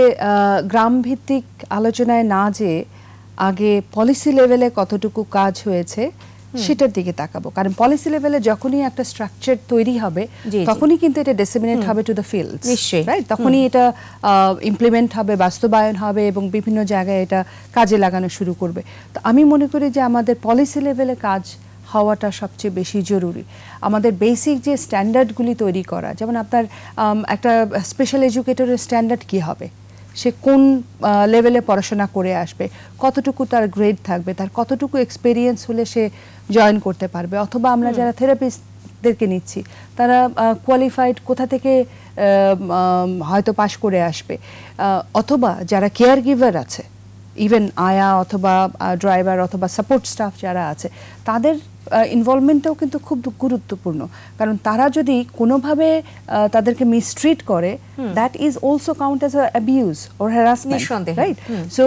গ্রামভিত্তিক আলোচনায় না যে আগে পলিসি লেভেলে কতটুকু কাজ হয়েছে সেটার দিকে তাকাবো, কারণ পলিসি লেভেলে যখনই একটা স্ট্রাকচার তৈরি হবে তখনই কিন্তু এটা ডিসেমিনেট হবে টু দ্য ফিল্ডস, রাইট? তখনই এটা ইমপ্লিমেন্ট হবে, বাস্তবায়ন হবে, এবং বিভিন্ন জায়গায় এটা কাজে লাগানো শুরু করবে। তো আমি মনে করি যে আমাদের পলিসি লেভেলে কাজ হওয়াটা সবচেয়ে বেশি জরুরি। আমাদের বেসিক যে স্ট্যান্ডার্ডগুলি তৈরি করা, যেমন আপনার একটা স্পেশাল এডুকেটরের স্ট্যান্ডার্ড কী হবে, সে কোন লেভেলে পড়াশোনা করে আসবে, কতটুকু তার গ্রেড থাকবে, তার কতটুকু এক্সপিরিয়েন্স হলে সে জয়েন করতে পারবে, অথবা আমরা যারা থেরাপিস্টদেরকে নিচ্ছি তারা কোয়ালিফাইড কোথা থেকে হয়তো পাশ করে আসবে, অথবা যারা কেয়ার গিভার আছে, ইভেন আয়া অথবা ড্রাইভার অথবা সাপোর্ট স্টাফ যারা আছে, তাদের ইনভলভমেন্টটাও কিন্তু খুব গুরুত্বপূর্ণ, কারণ তারা যদি কোনোভাবে তাদেরকে মিসট্রিট করে, that is also count as a abuse or harassment, right? So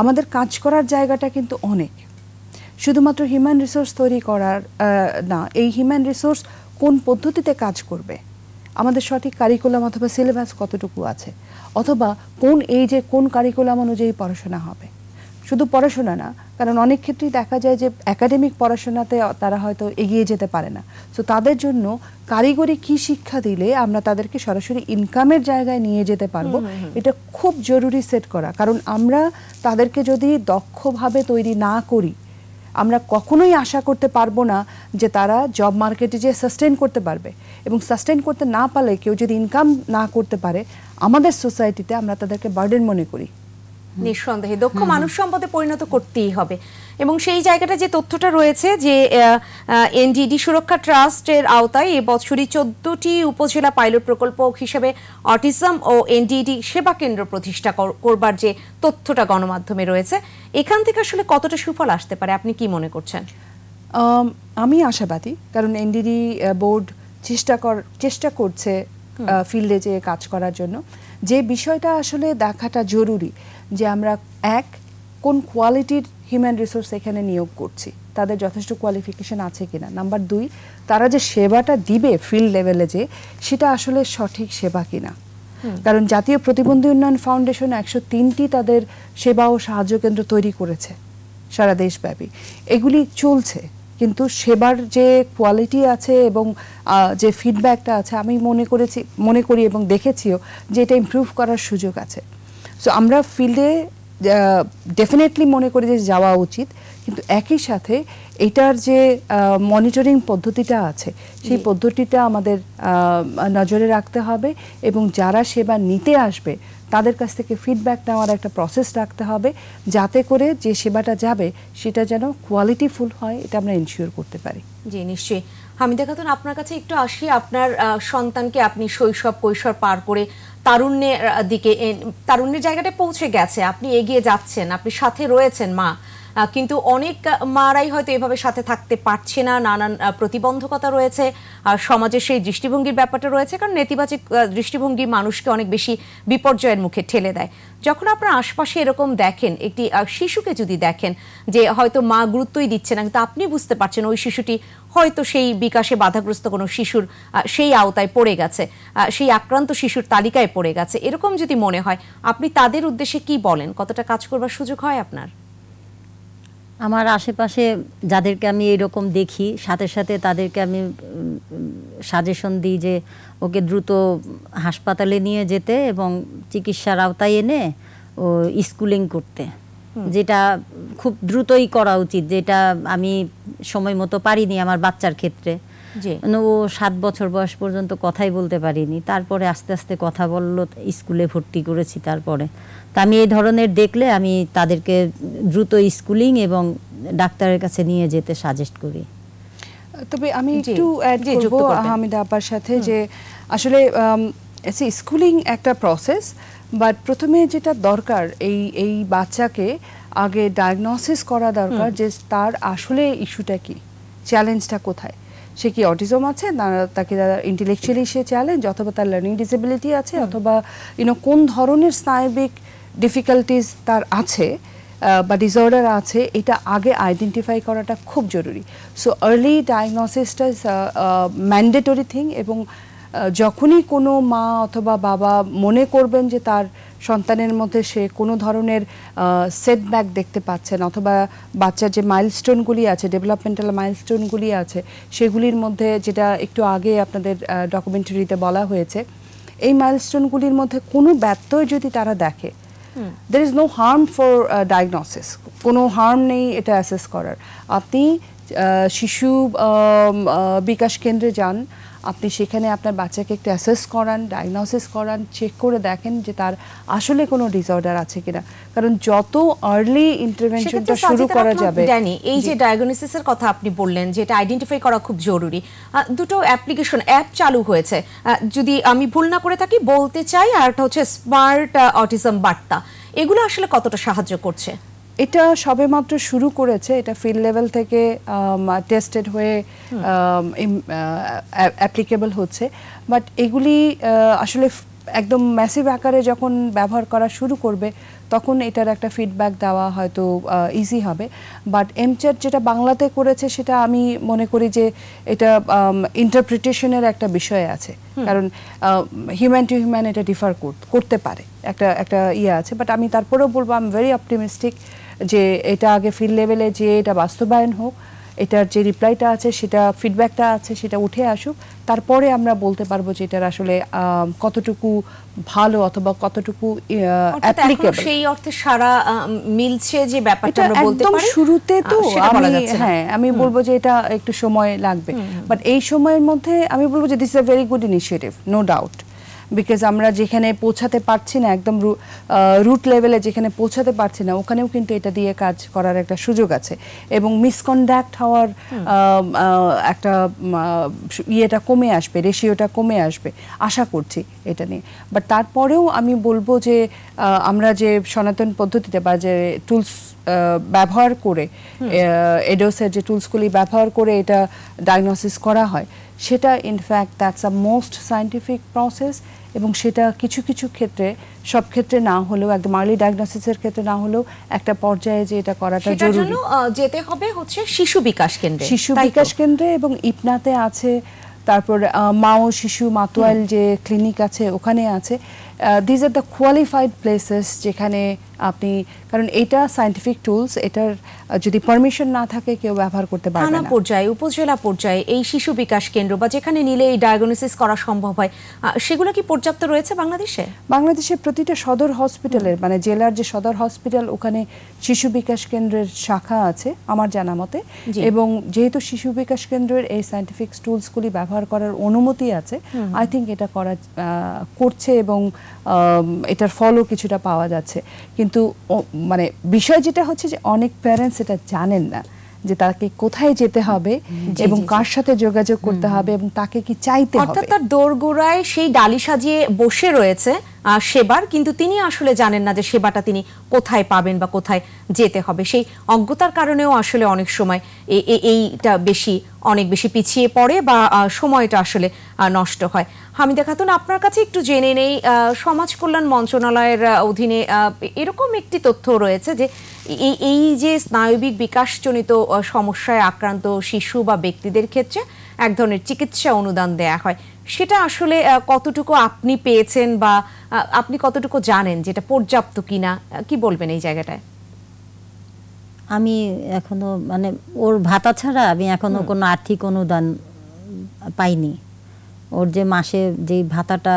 আমাদের কাজ করার জায়গাটা কিন্তু অনেক, শুধুমাত্র হিউম্যান রিসোর্স তৈরি করার না, এই হিউম্যান রিসোর্স কোন পদ্ধতিতে কাজ করবে, আমাদের সঠিক কারিকুলাম অথবা সিলেবাস কতটুকু আছে, অথবা কোন এই যে কোন কারিকুলাম অনুযায়ী পড়াশোনা হবে, শুধু পড়াশোনা না, কারণ অনেক ক্ষেত্রেই দেখা যায় যে একাডেমিক পড়াশোনাতে তারা হয়তো এগিয়ে যেতে পারে না। সো তাদের জন্য কারিগরি কি শিক্ষা দিলে আমরা তাদেরকে সরাসরি ইনকামের জায়গায় নিয়ে যেতে পারবো, এটা খুব জরুরি সেট করা। কারণ আমরা তাদেরকে যদি দক্ষভাবে তৈরি না করি, আমরা কখনোই আশা করতে পারবো না যে তারা জব মার্কেটে যে সাস্টেইন করতে পারবে। এবং সাস্টেইন করতে না পারলে, কেউ যদি ইনকাম না করতে পারে, আমাদের সোসাইটিতে আমরা তাদেরকে বার্ডেন মনে করি। নিঃসন্দেহে দক্ষ মানব সম্পদে পরিণত করতেই হবে। এবং সেই জায়গাটা যে তথ্যটা রয়েছে যে এনডিডি সুরক্ষা ট্রাস্টের আওতায় এবছরই চোদ্দটি উপজেলা পাইলট প্রকল্প হিসেবে অটিজম ও এনডিডি সেবা কেন্দ্র প্রতিষ্ঠা করবার যে তথ্যটা গণমাধ্যমে রয়েছে, এখান থেকে আসলে কতটা সুফল আসতে পারে আপনি কি মনে করছেন? আমি আশাবাদী, কারণ এনডিডি বোর্ড চেষ্টা কর চেষ্টা করছে ফিল্ডে যে কাজ করার জন্য। যে বিষয়টা আসলে দেখাটা জরুরি যে আমরা এক কোন কোয়ালিটির হিউম্যান রিসোর্স এখানে নিয়োগ করছি, তাদের যথেষ্ট কোয়ালিফিকেশন আছে কিনা। নাম্বার দুই, তারা যে সেবাটা দিবে ফিল্ড লেভেলে, যে সেটা আসলে সঠিক সেবা কিনা। কারণ জাতীয় প্রতিবন্ধী উন্নয়ন ফাউন্ডেশন একশো তিনটি তাদের সেবা ও সাহায্য কেন্দ্র তৈরি করেছে সারা দেশব্যাপী, এগুলি চলছে। কিন্তু সেবার যে কোয়ালিটি আছে এবং যে ফিডব্যাকটা আছে, আমি মনে করেছি মনে করি এবং দেখেছিও যে এটা ইমপ্রুভ করার সুযোগ আছে। সো আমরা ফিল্ডে ডেফিনেটলি মনে করি যে যাওয়া উচিত, কিন্তু একই সাথে এটার যে মনিটরিং পদ্ধতিটা আছে, সেই পদ্ধতিটা আমাদের নজরে রাখতে হবে। এবং যারা সেবা নিতে আসবে তাদের কাছ থেকে ফিডব্যাক নেওয়ার একটা প্রসেস রাখতে হবে, যাতে করে যে সেবাটা যাবে সেটা যেন কোয়ালিটিফুল হয়, এটা আমরা এনশিওর করতে পারি। জি নিশ্চয়ই। হামিদা খাতুন, আপনার কাছে একটু আসি। আপনার সন্তানকে আপনি শৈশব কৈশোর পার করে তারুণ্যের দিকে, তারুণ্যের জায়গাটা পৌঁছে গেছে, আপনি এগিয়ে যাচ্ছেন, আপনি সাথে রয়েছেন মা। কিন্তু অনেক মারাই হয়তো এভাবে সাথে থাকতে পারছে না, নানান প্রতিবন্ধকতা রয়েছে, আর সমাজের সেই দৃষ্টিভঙ্গির ব্যাপারটা রয়েছে। কারণ নেতিবাচক দৃষ্টিভঙ্গি মানুষকে অনেক বেশি বিপর্যয়ের মুখে ঠেলে দেয়। যখন আপনার আশপাশে এরকম দেখেন, একটি শিশুকে যদি দেখেন যে হয়তো মা গুরুত্বই দিচ্ছে না, কিন্তু আপনি বুঝতে পারছেন ওই শিশুটি হয়তো সেই বিকাশে বাধাগ্রস্ত কোনো শিশুর সেই আওতায় পড়ে গেছে, সেই আক্রান্ত শিশুর তালিকায় পড়ে গেছে, এরকম যদি মনে হয় আপনি তাদের উদ্দেশ্যে কি বলেন? কতটা কাজ করবার সুযোগ হয় আপনার? আমার আশেপাশে যাদেরকে আমি এরকম দেখি, সাথে সাথে তাদেরকে আমি সাজেশন দিই যে ওকে দ্রুত হাসপাতালে নিয়ে যেতে এবং চিকিৎসার আওতায় এনে ও স্কুলিং করতে, যেটা খুব দ্রুতই করা উচিত, যেটা আমি সময় মতো পারিনি আমার বাচ্চার ক্ষেত্রে। ও সাত বছর বয়স পর্যন্ত কথাই বলতে পারিনি, তারপরে আস্তে আস্তে কথা বললো, স্কুলে ভর্তি করেছি। তারপরে তা আমি এই ধরনের দেখলে আমি তাদেরকে দ্রুত স্কুলিং এবং ডাক্তারের কাছে নিয়ে যেতে সাজেস্ট করি। তবে আমি একটু অ্যাড করব হামিদা আপার সাথে, যে আসলে স্কুলিং একটা প্রসেস, বাট প্রথমে যেটা দরকার এই এই বাচ্চাকে আগে ডায়াগনোসিস করা দরকার যে তার আসলে ইস্যুটা কি, চ্যালেঞ্জটা কোথায়, সে কি অটিজম আছে, না তাকে ইন্টেলেকচুয়ালি সে চ্যালেঞ্জ, অথবা তার লার্নিং ডিসেবিলিটি আছে, অথবা ইউনো কোন ধরনের স্নায়বিক ডিফিকাল্টিস তার আছে বা ডিসঅর্ডার আছে, এটা আগে আইডেন্টিফাই করাটা খুব জরুরি। সো আর্লি ডায়াগনোসিসটা ইজ ম্যান্ডেটরি থিং। এবং যখনই কোনো মা অথবা বাবা মনে করবেন যে তার সন্তানের মধ্যে সে কোনো ধরনের সেটব্যাক দেখতে পাচ্ছেন, অথবা বাচ্চার যে মাইলস্টোনগুলি আছে, ডেভেলপমেন্টাল মাইলস্টোনগুলি আছে, সেগুলির মধ্যে যেটা একটু আগে আপনাদের ডকুমেন্টারিতে বলা হয়েছে, এই মাইলস্টোনগুলির মধ্যে কোনো ব্যত্যয় যদি তারা দেখে, there is no harm for diagnosis, কোনো হার্ম নেই এটা অ্যাসেস করার। আপনি শিশু বিকাশ কেন্দ্রে যান, আপনি সেখানে আপনার বাচ্চাকে একটু অ্যাসেস করান, ডায়াগনোসিস করান, চেক করে দেখেন যে তার আসলে কোনো ডিসঅর্ডার আছে কিনা। কারণ যত আর্লি ইন্টারভেনশনটা শুরু করা যাবে। এই যে ডায়াগনোসিসের কথা আপনি বললেন, যেটা আইডেন্টিফাই করা খুব জরুরি, দুটো অ্যাপ্লিকেশন অ্যাপ চালু হয়েছে, যদি আমি ভুল না করে থাকি বলতে চাই, আর একটা হচ্ছে স্মার্ট অটিজম বার্তা, এগুলো আসলে কতটা সাহায্য করছে? এটা সবে মাত্র শুরু করেছে, এটা ফিল্ড লেভেল থেকে টেস্টেড হয়ে অ্যাপ্লিকেবল হচ্ছে। বাট এগুলি আসলে একদম ম্যাসিভ আকারে যখন ব্যবহার করা শুরু করবে তখন এটার একটা ফিডব্যাক দেওয়া হয়তো ইজি হবে। বাট এমচ্যাট যেটা বাংলাতে করেছে সেটা আমি মনে করি যে এটা ইন্টারপ্রিটেশনের একটা বিষয় আছে, কারণ হিউম্যান টু হিউম্যান এটা ডিফার করতে পারে, একটা একটা ইয়ে আছে। বাট আমি তারপরেও বলবো আই এম ভেরি অপটিমিস্টিক যে এটা আগে ফিল্ড লেভেলে যে এটা বাস্তবায়ন হোক, এটার যে রিপ্লাইটা আছে সেটা ফিডব্যাকটা আছে সেটা উঠে আসুক, তারপরে আমরা বলতে পারবো যে এটার আসলে কতটুকু ভালো অথবা কতটুকু অ্যাপ্লিকেবল। সেই অর্থে সারা মিলছে যে ব্যাপারটা আমরা বলতে পারি একদম শুরুতে তো আমি হ্যাঁ আমি বলবো যে এটা একটু সময় লাগবে, বাট এই সময়ের মধ্যে আমি বলবো যে this is a very good initiative, no doubt. Because আমরা যেখানে পৌঁছাতে পারছি না একদম রুট লেভেলে যেখানে পৌঁছাতে পারছি না ওখানেও কিন্তু এটা দিয়ে কাজ করার একটা সুযোগ আছে, এবং মিসকন্ডাক্ট হওয়ার একটা ইয়েটা কমে আসবে, রেশিওটা কমে আসবে আশা করছি এটা নিয়ে। বাট তারপরেও আমি বলবো যে আমরা যে সনাতন পদ্ধতিতে বা যে টুলস ব্যবহার করে এডোসের যে টুলসগুলি ব্যবহার করে এটা ডায়াগনোসিস করা হয় সেটা in fact that's a most scientific process, এবং সেটা কিছু কিছু ক্ষেত্রে সব ক্ষেত্রে না হলেও একদম আর্লি ডায়াগনোসিসের ক্ষেত্রে না হলেও একটা পর্যায়ে যে এটা করাটা জরুরি। সেটার জন্য যেতে হবে হচ্ছে শিশু বিকাশ কেন্দ্রে, শিশু বিকাশ কেন্দ্রে এবং ইপনাতে আছে, তারপর মা ও শিশু মাতোয়াল যে ক্লিনিক আছে ওখানে আছে। These are the qualified places যেখানে আপনি, কারণ এটা সায়েন্টিফিক টুলস, এটার যদি পারমিশন না থাকে কেউ ব্যবহার করতে পারবে না। থানা পর্যায়ে উপজেলা পর্যায়ে এই শিশু বিকাশ কেন্দ্র বা যেখানে নিলে এই ডায়াগনোসিস করা সম্ভব হয় সেগুলো কি পর্যাপ্ত রয়েছে বাংলাদেশে? বাংলাদেশে প্রতিটা সদর হসপিটালের মানে জেলার যে সদর হসপিটাল ওখানে শিশু বিকাশ কেন্দ্রের শাখা আছে আমার জানা মতে, এবং যেহেতু শিশু বিকাশ কেন্দ্রের এই সায়েন্টিফিক টুলসগুলি ব্যবহার করার অনুমতি আছে আই থিঙ্ক এটা করা করছে এবং এটার ফলও কিছুটা পাওয়া যাচ্ছে। কিন্তু মানে বিষয় যেটা হচ্ছে যে অনেক প্যারেন্টস এটা জানেন না যে তাকে কোথায় যেতে হবে এবং কার সাথে যোগাযোগ করতে হবে এবং তাকে কি চাইতে হবে, অর্থাৎ তার দোরগোড়ায় সেই ডালি সাজিয়ে বসে রয়েছে সেবার, কিন্তু তিনি আসলে জানেন না যে সেবাটা তিনি কোথায় পাবেন বা কোথায় যেতে হবে। সেই অজ্ঞতার কারণেও আসলে অনেক সময় এইটা বেশি অনেক বেশি পিছিয়ে পড়ে বা সময়টা আসলে নষ্ট হয়। হামিদা খাতুন, আপনার কাছে একটু জেনে নেই, সমাজ কল্যাণ মন্ত্রণালয়ের অধীনে এরকম একটি তথ্য রয়েছে যে এই যে স্নায়বিক বিকাশজনিত সমস্যায় আক্রান্ত শিশু বা ব্যক্তিদের ক্ষেত্রে এক ধরনের চিকিৎসা অনুদান দেয়া হয়, সেটা আসলে কতটুকু আপনি পেয়েছেন বা আপনি কতটুকু জানেন যেটা পর্যাপ্ত কিনা, কি বলবেন এই জায়গাটায়? আমি এখনো মানে ওর ভাতা ছাড়া আমি এখনো কোনো আর্থিক অনুদান পাইনি, ওর যে মাসে যে ভাতাটা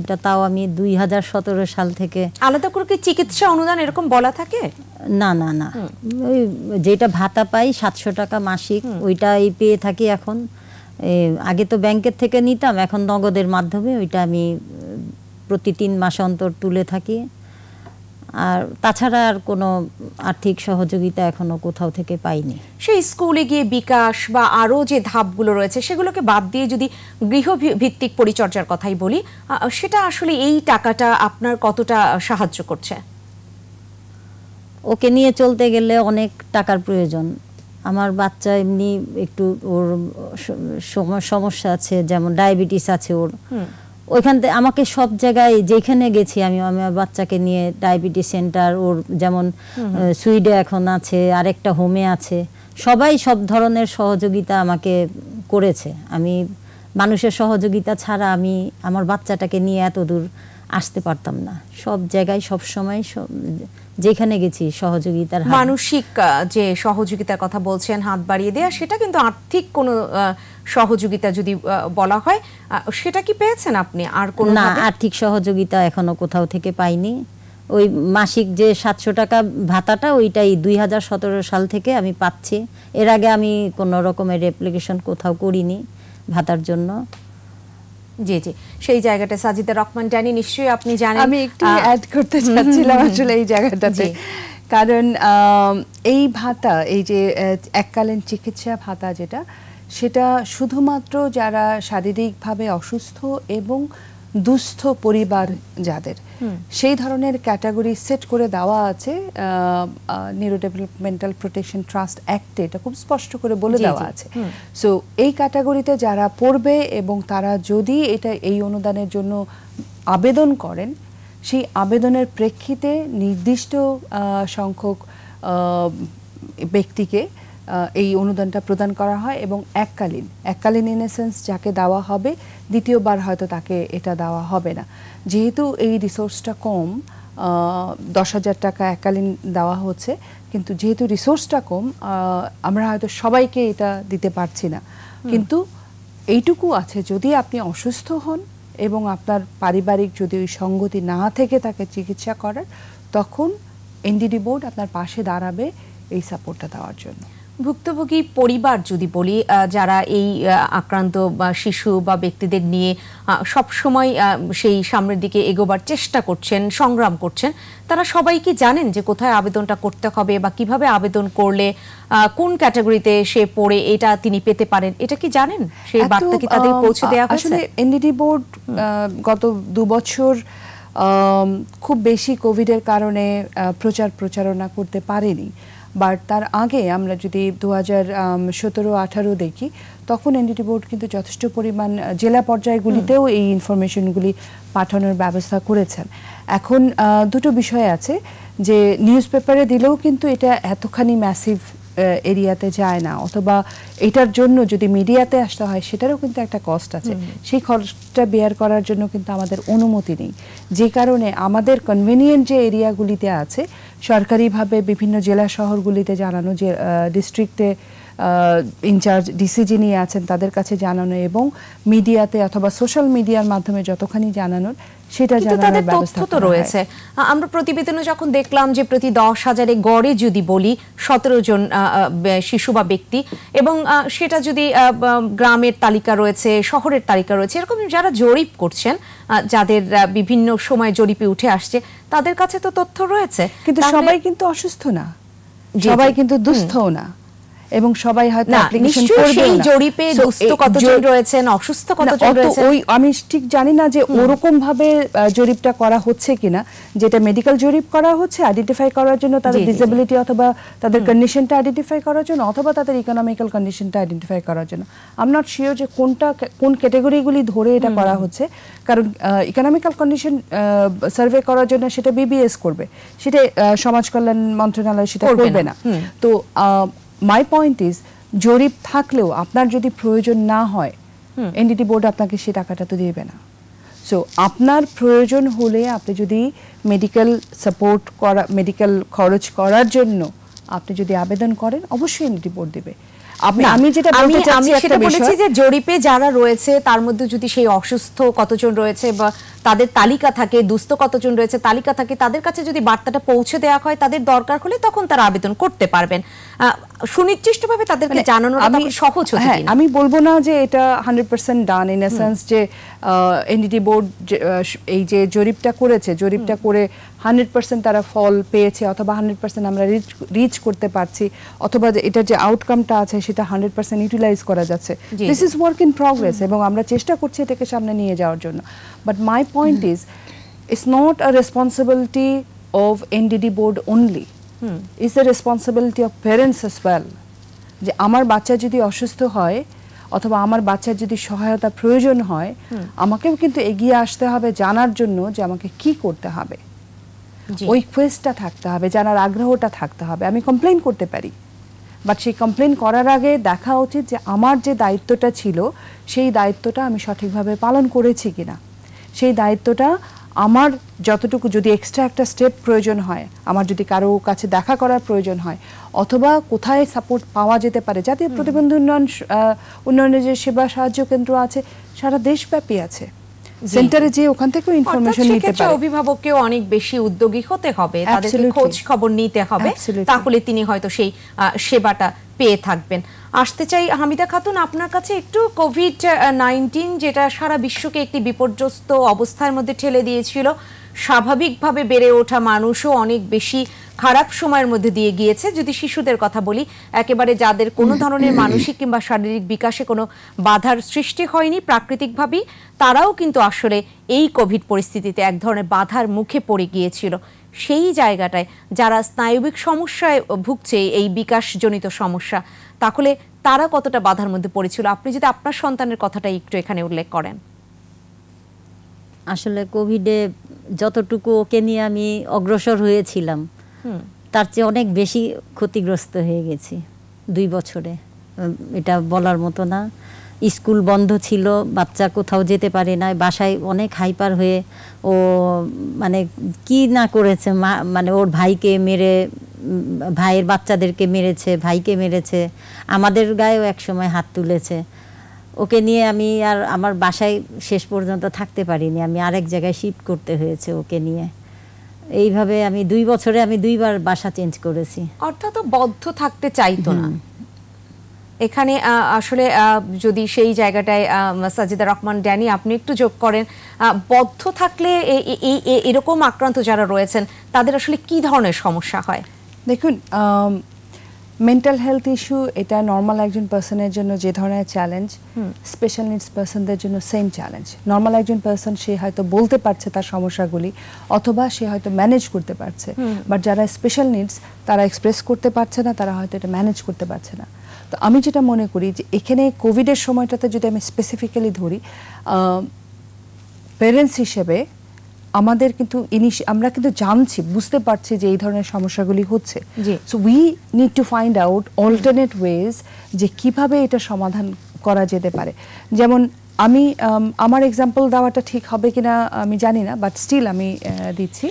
এটা তাও আমি দুই হাজার সতেরো সাল থেকে। আলাদা করে কি চিকিৎসা অনুদান এরকম বলা থাকে? না না না, ওই যেটা ভাতা পাই সাতশো টাকা মাসিক ওইটাই পেয়ে থাকি এখন। আগে তো ব্যাংকের থেকে নিতাম, এখন নগদের মাধ্যমে ওইটা আমি প্রতি তিন মাস অন্তর তুলে থাকি, আর তাছাড়া আর কোনো আর্থিক সহযোগিতা এখনো কোথাও থেকে পাইনি। সেই স্কুলে গিয়ে বিকাশ বা আরও যে ধাপগুলো রয়েছে সেগুলোকে বাদ দিয়ে যদি গৃহভিত্তিক পরিচর্যার কথাই বলি, সেটা আসলে এই টাকাটা আপনার কতটা সাহায্য করছে? ওকে নিয়ে চলতে গেলে অনেক টাকার প্রয়োজন। আমার বাচ্চা এমনি একটু ওর সমস্যা আছে, যেমন ডায়াবেটিস আছে ওর, ওইখান থেকে আমাকে সব জায়গায় যেখানে গেছি আমি আমার বাচ্চাকে নিয়ে ডায়াবেটিস সেন্টার ওর যেমন সুইডে এখন আছে, আরেকটা হোমে আছে, সবাই সব ধরনের সহযোগিতা আমাকে করেছে। আমি মানুষের সহযোগিতা ছাড়া আমি আমার বাচ্চাটাকে নিয়ে এত দূর আসতে পারতাম না, সব জায়গায় সব সময় সব যেখানে গেছি সহযোগিতার। মানসিক যে সহযোগিতার কথা বলছেন হাত বাড়িয়ে দেয়া, সেটা কিন্তু আর্থিক কোনো সহযোগিতা যদি বলা হয় সেটা কি পেয়েছেন আপনি? আর কোনো না, আর্থিক সহযোগিতা এখনো কোথাও থেকে পাইনি। ওই মাসিক যে সাতশো টাকা ভাতাটা ওইটাই দুই হাজার সতেরো সাল থেকে আমি পাচ্ছি, এর আগে আমি কোনো রকমের অ্যাপ্লিকেশন কোথাও করিনি ভাতার জন্য। জি জি, সেই জায়গাটা সাজিদা রহমান জানি নিশ্চয়ই আপনি জানেন। আমি একটু অ্যাড করতে চাচ্ছিলাম আসলে এই জায়গাটাতে, কারণ এই ভাতা এই যে এককালীন চিকিৎসা ভাতা যেটা, সেটা শুধুমাত্র যারা শারীরিকভাবে অসুস্থ এবং দুস্থ পরিবার যাদের, সেই ধরনের ক্যাটাগরি সেট করে দেওয়া আছে নিউরো ডেভেলপমেন্টাল প্রোটেকশন ট্রাস্ট অ্যাক্টে, এটা খুব স্পষ্ট করে বলে দেওয়া আছে। সো এই ক্যাটাগরিতে যারা পড়বে এবং তারা যদি এটা এই অনুদানের জন্য আবেদন করেন সেই আবেদনের প্রেক্ষিতে নির্দিষ্ট সংখ্যক ব্যক্তিকে এই অনুদানটা প্রদান করা হয় এবং এককালীন এককালীন ইনসেন্স যাকে দেওয়া হবে দ্বিতীয়বার হয়তো তাকে এটা দেওয়া হবে না। যেহেতু এই রিসোর্সটা কম দশ হাজার টাকা এককালীন দেওয়া হচ্ছে কিন্তু যেহেতু রিসোর্সটা কম আমরা হয়তো সবাইকে এটা দিতে পারছি না, কিন্তু এইটুকু আছে যদি আপনি অসুস্থ হন এবং আপনার পারিবারিক যদি ওই সঙ্গতি না থেকে তাকে চিকিৎসা করার তখন এনডিডি বোর্ড আপনার পাশে দাঁড়াবে এই সাপোর্টটা দেওয়ার জন্য। ভুক্তভোগী পরিবার যদি বলি যারা এই আক্রান্ত বা শিশু বা ব্যক্তিদের নিয়ে সবসময় সেই সামনের দিকে এগোবার চেষ্টা করছেন সংগ্রাম করছেন তারা সবাই কি জানেন যে কোথায় আবেদনটা করতে হবে বা কিভাবে আবেদন করলে কোন ক্যাটাগরিতে সে পড়ে এটা তিনি পেতে পারেন এটা কি জানেন? সেই বার্তা কি তাদের পৌঁছে দেওয়া হয়েছে? আসলে এনডিডি বোর্ড গত দু বছর খুব বেশি কোভিডের কারণে প্রচার প্রচারণা করতে পারেনি, বাট তার আগে আমরা যদি দু হাজার সতেরো আঠারো দেখি তখন এনডিডি বোর্ড কিন্তু যথেষ্ট পরিমাণ জেলা পর্যায়গুলিতেও এই ইনফরমেশনগুলি পাঠানোর ব্যবস্থা করেছেন। এখন দুটো বিষয় আছে যে নিউজ পেপারে দিলেও কিন্তু এটা এতখানি ম্যাসিভ এরিয়াতে যায় না, অথবা এটার জন্য যদি মিডিয়াতে আসতে হয় সেটারও কিন্তু একটা কস্ট আছে, সেই খরচটা বেয়ার করার জন্য কিন্তু আমাদের অনুমতি নেই। যে কারণে আমাদের কনভেনিয়েন্ট যে এরিয়াগুলিতে আছে সরকারিভাবে বিভিন্ন জেলা শহরগুলিতে জানানো, যে ডিস্ট্রিক্টে ইনচার্জ ডিসি যিনি আছেন তাদের কাছে জানানো এবং মিডিয়াতে অথবা সোশ্যাল মিডিয়ার মাধ্যমে যতখানি জানানোর সেটা জানানোর ব্যবস্থা তো রয়েছে। আমরা প্রতিবেদনে যখন দেখলাম যে প্রতি দশ হাজারে গড়ে যদি বলি সতেরো জন শিশু বা ব্যক্তি, এবং সেটা যদি গ্রামের তালিকা রয়েছে শহরের তালিকা রয়েছে এরকম যারা জরিপ করছেন যাদের বিভিন্ন সময় জরিপে উঠে আসছে তাদের কাছে তো তথ্য রয়েছে, কিন্তু সবাই কিন্তু অসুস্থ না, সবাই কিন্তু দুস্থও না এবং সবাই হয়তো অ্যাপ্লিকেশন করবে না। জরিপে দুস্থ কতজন রয়েছেন অসুস্থ কতজন রয়েছেন ওই আমি ঠিক জানি না যে ওরকম ভাবে জরিপটা করা হচ্ছে কিনা, যেটা মেডিকেল জরিপ করা হচ্ছে আইডেন্টিফাই করার জন্য তাদের ডিসএবিলিটি অথবা তাদের কন্ডিশনটা আইডেন্টিফাই করার জন্য অথবা তাদের ইকোনমিক্যাল কন্ডিশনটা আইডেন্টিফাই করার জন্য। আই এম নট শিওর যে কোনটা কোন ক্যাটাগরিগুলি ধরে এটা করা হচ্ছে, কারণ ইকোনমিক্যাল কন্ডিশন সার্ভে করার জন্য সেটা বিবিএস করবে, সেটা সমাজ কল্যাণ মন্ত্রণালয় সেটা করবে না। তো মাই পয়েন্ট ইজ জরিপ থাকলেও আপনার যদি প্রয়োজন না হয় এনডিডি বোর্ড আপনাকে সেই টাকাটা তো দেবে না। সো আপনার প্রয়োজন হলে আপনি যদি মেডিকেল সাপোর্ট করা মেডিকেল খরচ করার জন্য আপনি যদি আবেদন করেন অবশ্যই এনডিডি বোর্ড দেবে। আমি যেটা বলেছি যে জরিপে যারা রয়েছে তার মধ্যে যদি সেই অসুস্থ কতজন রয়েছে বা তাদের তালিকা থাকে দুস্থ কতজন রয়েছে তালিকা থাকে তাদের কাছে যদি বার্তাটা পৌঁছে দেওয়া হয় তাদের দরকার হলে তখন তারা আবেদন করতে পারবেন সুনির্দিষ্টভাবে তাদেরকে জানানো সহজ হবে। হ্যাঁ, আমি বলবো না যে এটা hundred percent done in a sense যে এনডিডি বোর্ড এই যে জরিপটা করেছে জরিপটা করে হান্ড্রেড পার্সেন্ট তারা ফল পেয়েছে অথবা হান্ড্রেড পার্সেন্ট আমরা রিচ রিচ করতে পারছি অথবা এটা যে আউটকামটা আছে সেটা হান্ড্রেড পার্সেন্ট ইউটিলাইজ করা যাচ্ছে। This is work in progress এবং আমরা চেষ্টা করছি এটাকে সামনে নিয়ে যাওয়ার জন্য। But my point is it's not a responsibility of NDD board only, is the responsibility of parents as well. যে আমার বাচ্চা যদি অসুস্থ হয় অথবা আমার বাচ্চার যদি সহায়তা প্রয়োজন হয় আমাকেও কিন্তু এগিয়ে আসতে হবে জানার জন্য যে আমাকে কি করতে হবে, ওই কোয়েস্টটা থাকতে হবে, জানার আগ্রহটা থাকতে হবে। আমি কমপ্লেন করতে পারি বাট সেই কমপ্লেন করার আগে দেখা উচিত যে আমার যে দায়িত্বটা ছিল সেই দায়িত্বটা আমি সঠিকভাবে পালন করেছি কিনা, সেই দায়িত্বটা আমার যতটুকু যদি এক্সট্রা একটা স্টেপ প্রয়োজন হয় আমার যদি কারো কাছে দেখা করার প্রয়োজন হয় অথবা কোথায় সাপোর্ট পাওয়া যেতে পারে। জাতীয় প্রতিবন্ধী উন্নয়ন উন্নয়নের যে সেবা সাহায্য কেন্দ্র আছে সারা দেশব্যাপী আছে, সেন্টারে যে ওখান থেকেও ইনফরমেশন নিতে পারে। অভিভাবককেও অনেক বেশি উদ্যোগী হতে হবে, তাদেরকে খোঁজ খবর নিতে হবে, তাহলে তিনি হয়তো সেই সেবাটা পেয়ে থাকবেন। আসতে চাই হামিদা খাতুন আপনার কাছে একটু, কোভিড নাইন্টিন যেটা সারা বিশ্বকে একটি বিপর্যস্ত অবস্থার মধ্যে ঠেলে দিয়েছিল, স্বাভাবিকভাবে বেড়ে ওঠা মানুষও অনেক বেশি খারাপ সময়ের মধ্যে দিয়ে গিয়েছে। যদি শিশুদের কথা বলি একেবারে যাদের কোনো ধরনের মানসিক কিংবা শারীরিক বিকাশে কোনো বাধার সৃষ্টি হয়নি প্রাকৃতিকভাবেই, তারাও কিন্তু আসলে এই কোভিড পরিস্থিতিতে এক ধরনের বাধার মুখে পড়ে গিয়েছিল। সেই জায়গাটায় যারা স্নায়বিক সমস্যায় ভুগছে এই বিকাশজনিত সমস্যা, তাহলে তারা কতটা বাধার মধ্যে পড়েছিল আপনি যদি আপনার সন্তানের কথাটা একটু এখানে উল্লেখ করেন। আসলে কোভিডে যতটুকু ওকে নিয়ে আমি অগ্রসর হয়েছিলাম তার চেয়ে অনেক বেশি ক্ষতিগ্রস্ত হয়ে গেছি দুই বছরে, এটা বলার মতো না। স্কুল বন্ধ ছিল, বাচ্চা কোথাও যেতে পারে না, বাসায় অনেক হাইপার হয়ে ও মানে কি না করেছে, মানে ওর ভাইকে মেরে, ভাইয়ের বাচ্চাদেরকে মেরেছে, ভাইকে মেরেছে, আমাদের গায়েও একসময় হাত তুলেছে। ওকে নিয়ে আমি আর আমার বাসায় শেষ পর্যন্ত থাকতে পারিনি, আমি আরেক জায়গায় শিফট করতে হয়েছে ওকে নিয়ে। এইভাবে আমি দুই বছরে আমি দুইবার বাসা চেঞ্জ করেছি। অর্থাৎ বদ্ধ থাকতে চাইতো না। এখানে আসলে যদি সেই জায়গাটায় সাজিদা রহমান ড্যানি আপনি একটু যোগ করেন, বদ্ধ থাকলে এই এরকম আক্রান্ত যারা রয়েছেন তাদের আসলে কি ধরনের সমস্যা হয়? দেখুন, মেন্টাল হেলথ ইস্যু এটা নর্মাল একজন পার্সনের জন্য যে ধরনের চ্যালেঞ্জ, স্পেশাল নিডস পার্সনদের জন্য সেম চ্যালেঞ্জ। নর্মাল একজন পার্সন সে হয়তো বলতে পারছে তার সমস্যাগুলি, অথবা সে হয়তো ম্যানেজ করতে পারছে, বাট যারা স্পেশাল নিডস তারা এক্সপ্রেস করতে পারছে না, তারা হয়তো এটা ম্যানেজ করতে পারছে না। তো আমি যেটা মনে করি যে এখানে কোভিডের সময়টাতে যদি আমি স্পেসিফিক্যালি ধরি, প্যারেন্টস হিসেবে আমাদের কিন্তু ইনিশি আমরা কিন্তু জানছি, বুঝতে পারছি যে এই ধরনের সমস্যাগুলি হচ্ছে। So we need to find out alternate ways যে কিভাবে এটা সমাধান করা যেতে পারে। যেমন আমি আমার এক্সাম্পল দেওয়াটা ঠিক হবে কিনা আমি জানি না, বাট স্টিল আমি দিচ্ছি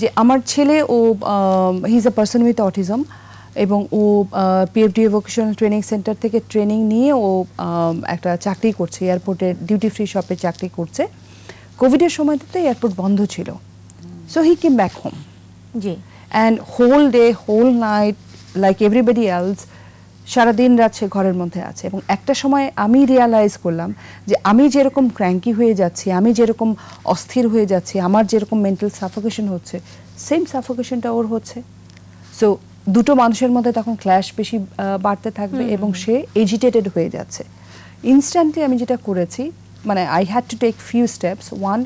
যে আমার ছেলে ও he is a person with autism এবং ও পিএফডিএ ভোকেশনাল ট্রেনিং সেন্টার থেকে ট্রেনিং নিয়ে ও একটা চাকরি করছে, এয়ারপোর্টের ডিউটি ফ্রি শপে চাকরি করছে। কোভিডের সময়টাতে এয়ারপোর্ট বন্ধ ছিল, so he came back home জি and whole day whole night like everybody else সারাদিন রাত সে ঘরের মধ্যে আছে। এবং একটা সময় আমি রিয়ালাইজ করলাম যে আমি যেরকম ক্র্যাঙ্কি হয়ে যাচ্ছি, আমি যেরকম অস্থির হয়ে যাচ্ছি, আমার যেরকম মেন্টাল সাফোকেশন হচ্ছে, সেম সাফোকেশনটা ওর হচ্ছে। সো দুটো মানুষের মধ্যে তখন ক্ল্যাশ বেশি বাড়তে থাকবে এবং সে এজিটেটেড হয়ে যাচ্ছে। ইনস্ট্যান্টলি আমি যেটা করেছি, মানে I had to take few steps. One,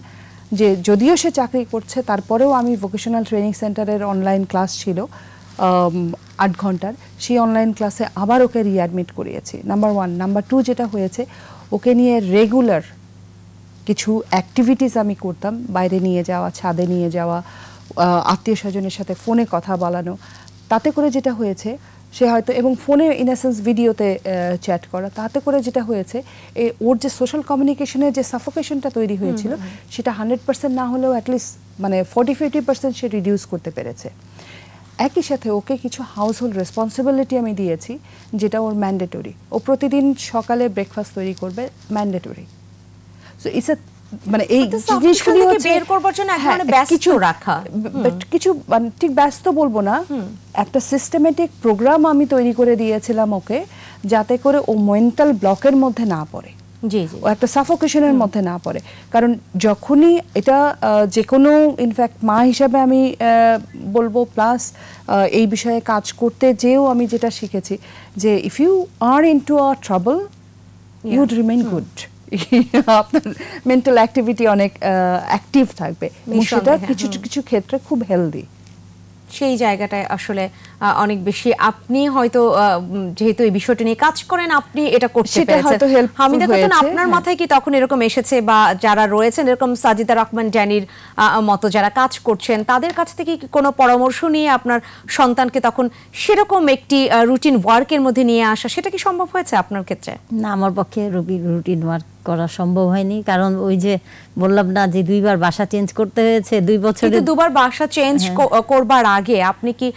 যে যদিও সে চাকরি করছে, তারপরেও আমি ভোকেশনাল ট্রেনিং সেন্টারের অনলাইন ক্লাস ছিল আট ঘন্টার, সেই অনলাইন ক্লাসে আবার ওকে রিঅ্যাডমিট করিয়েছি, নাম্বার ওয়ান। নাম্বার টু যেটা হয়েছে, ওকে নিয়ে রেগুলার কিছু অ্যাক্টিভিটিস আমি করতাম, বাইরে নিয়ে যাওয়া, ছাদে নিয়ে যাওয়া, আত্মীয় স্বজনের সাথে ফোনে কথা বলানো। তাতে করে যেটা হয়েছে সে হয়তো, এবং ফোনে ইনএসেন্স ভিডিওতে চ্যাট করা, তাতে করে যেটা হয়েছে এ ওর যে সোশ্যাল কমিউনিকেশনের যে সাফোকেশনটা তৈরি হয়েছিল সেটা হান্ড্রেড পার্সেন্ট না হলেও অ্যাটলিস্ট মানে ফর্টি ফিফটি পার্সেন্ট সে রিডিউস করতে পেরেছে। একই সাথে ওকে কিছু হাউস হোল্ড রেসপন্সিবিলিটি আমি দিয়েছি যেটা ওর ম্যান্ডেটরি। ও প্রতিদিন সকালে ব্রেকফাস্ট তৈরি করবে, ম্যান্ডেটরি। সো ইটস আ মানে এই জিনিসগুলি বের করবার জন্য কিছু রাখা, কিছু মানে ঠিক ব্যস্ত বলবো না, একটা সিস্টেমেটিক প্রোগ্রাম আমি তৈরি করে দিয়েছিলাম ওকে, যাতে করে ও মেন্টাল ব্লকের মধ্যে না পড়ে, ও একটা সাফোকেশনের মধ্যে না পড়ে। কারণ যখনই এটা যে কোনো, ইনফ্যাক্ট মা হিসাবে আমি বলবো, প্লাস এই বিষয়ে কাজ করতে যেও আমি যেটা শিখেছি যে if you are in to a trouble you'd remain good. আপনার মেন্টাল অ্যাক্টিভিটি অনেক অ্যাক্টিভ থাকবে, সেটা কিছু কিছু ক্ষেত্রে খুব হেলদি। সেই জায়গাটায় আসলে অনেক বেশি আপনি হয়তো যেহেতু এই বিষয়টা নিয়ে কাজ করেন, আপনি এটা করতে পেরেছেন। হামিদা খাতুন, আপনার মাথায় কি তখন এরকম এসেছে, বা যারা রয়েছেন এরকম সাজিদা রহমান ড্যানির মতো যারা কাজ করছেন তাদের কাছ থেকে কোনো পরামর্শ নিয়ে আপনার সন্তানকে তখন সেরকম একটি রুটিন ওয়ার্কের মধ্যে নিয়ে আসা, সেটা কি সম্ভব হয়েছে আপনার ক্ষেত্রে? না, আমার পক্ষে রুটিন ওয়ার্ক করা সম্ভব হয়নি, কারণ ওই যে বললাম না যে দুইবার বাসা চেঞ্জ করতে হয়েছে দুই বছরে। কিন্তু দুবার বাসা চেঞ্জ করবার আগে আপনি কি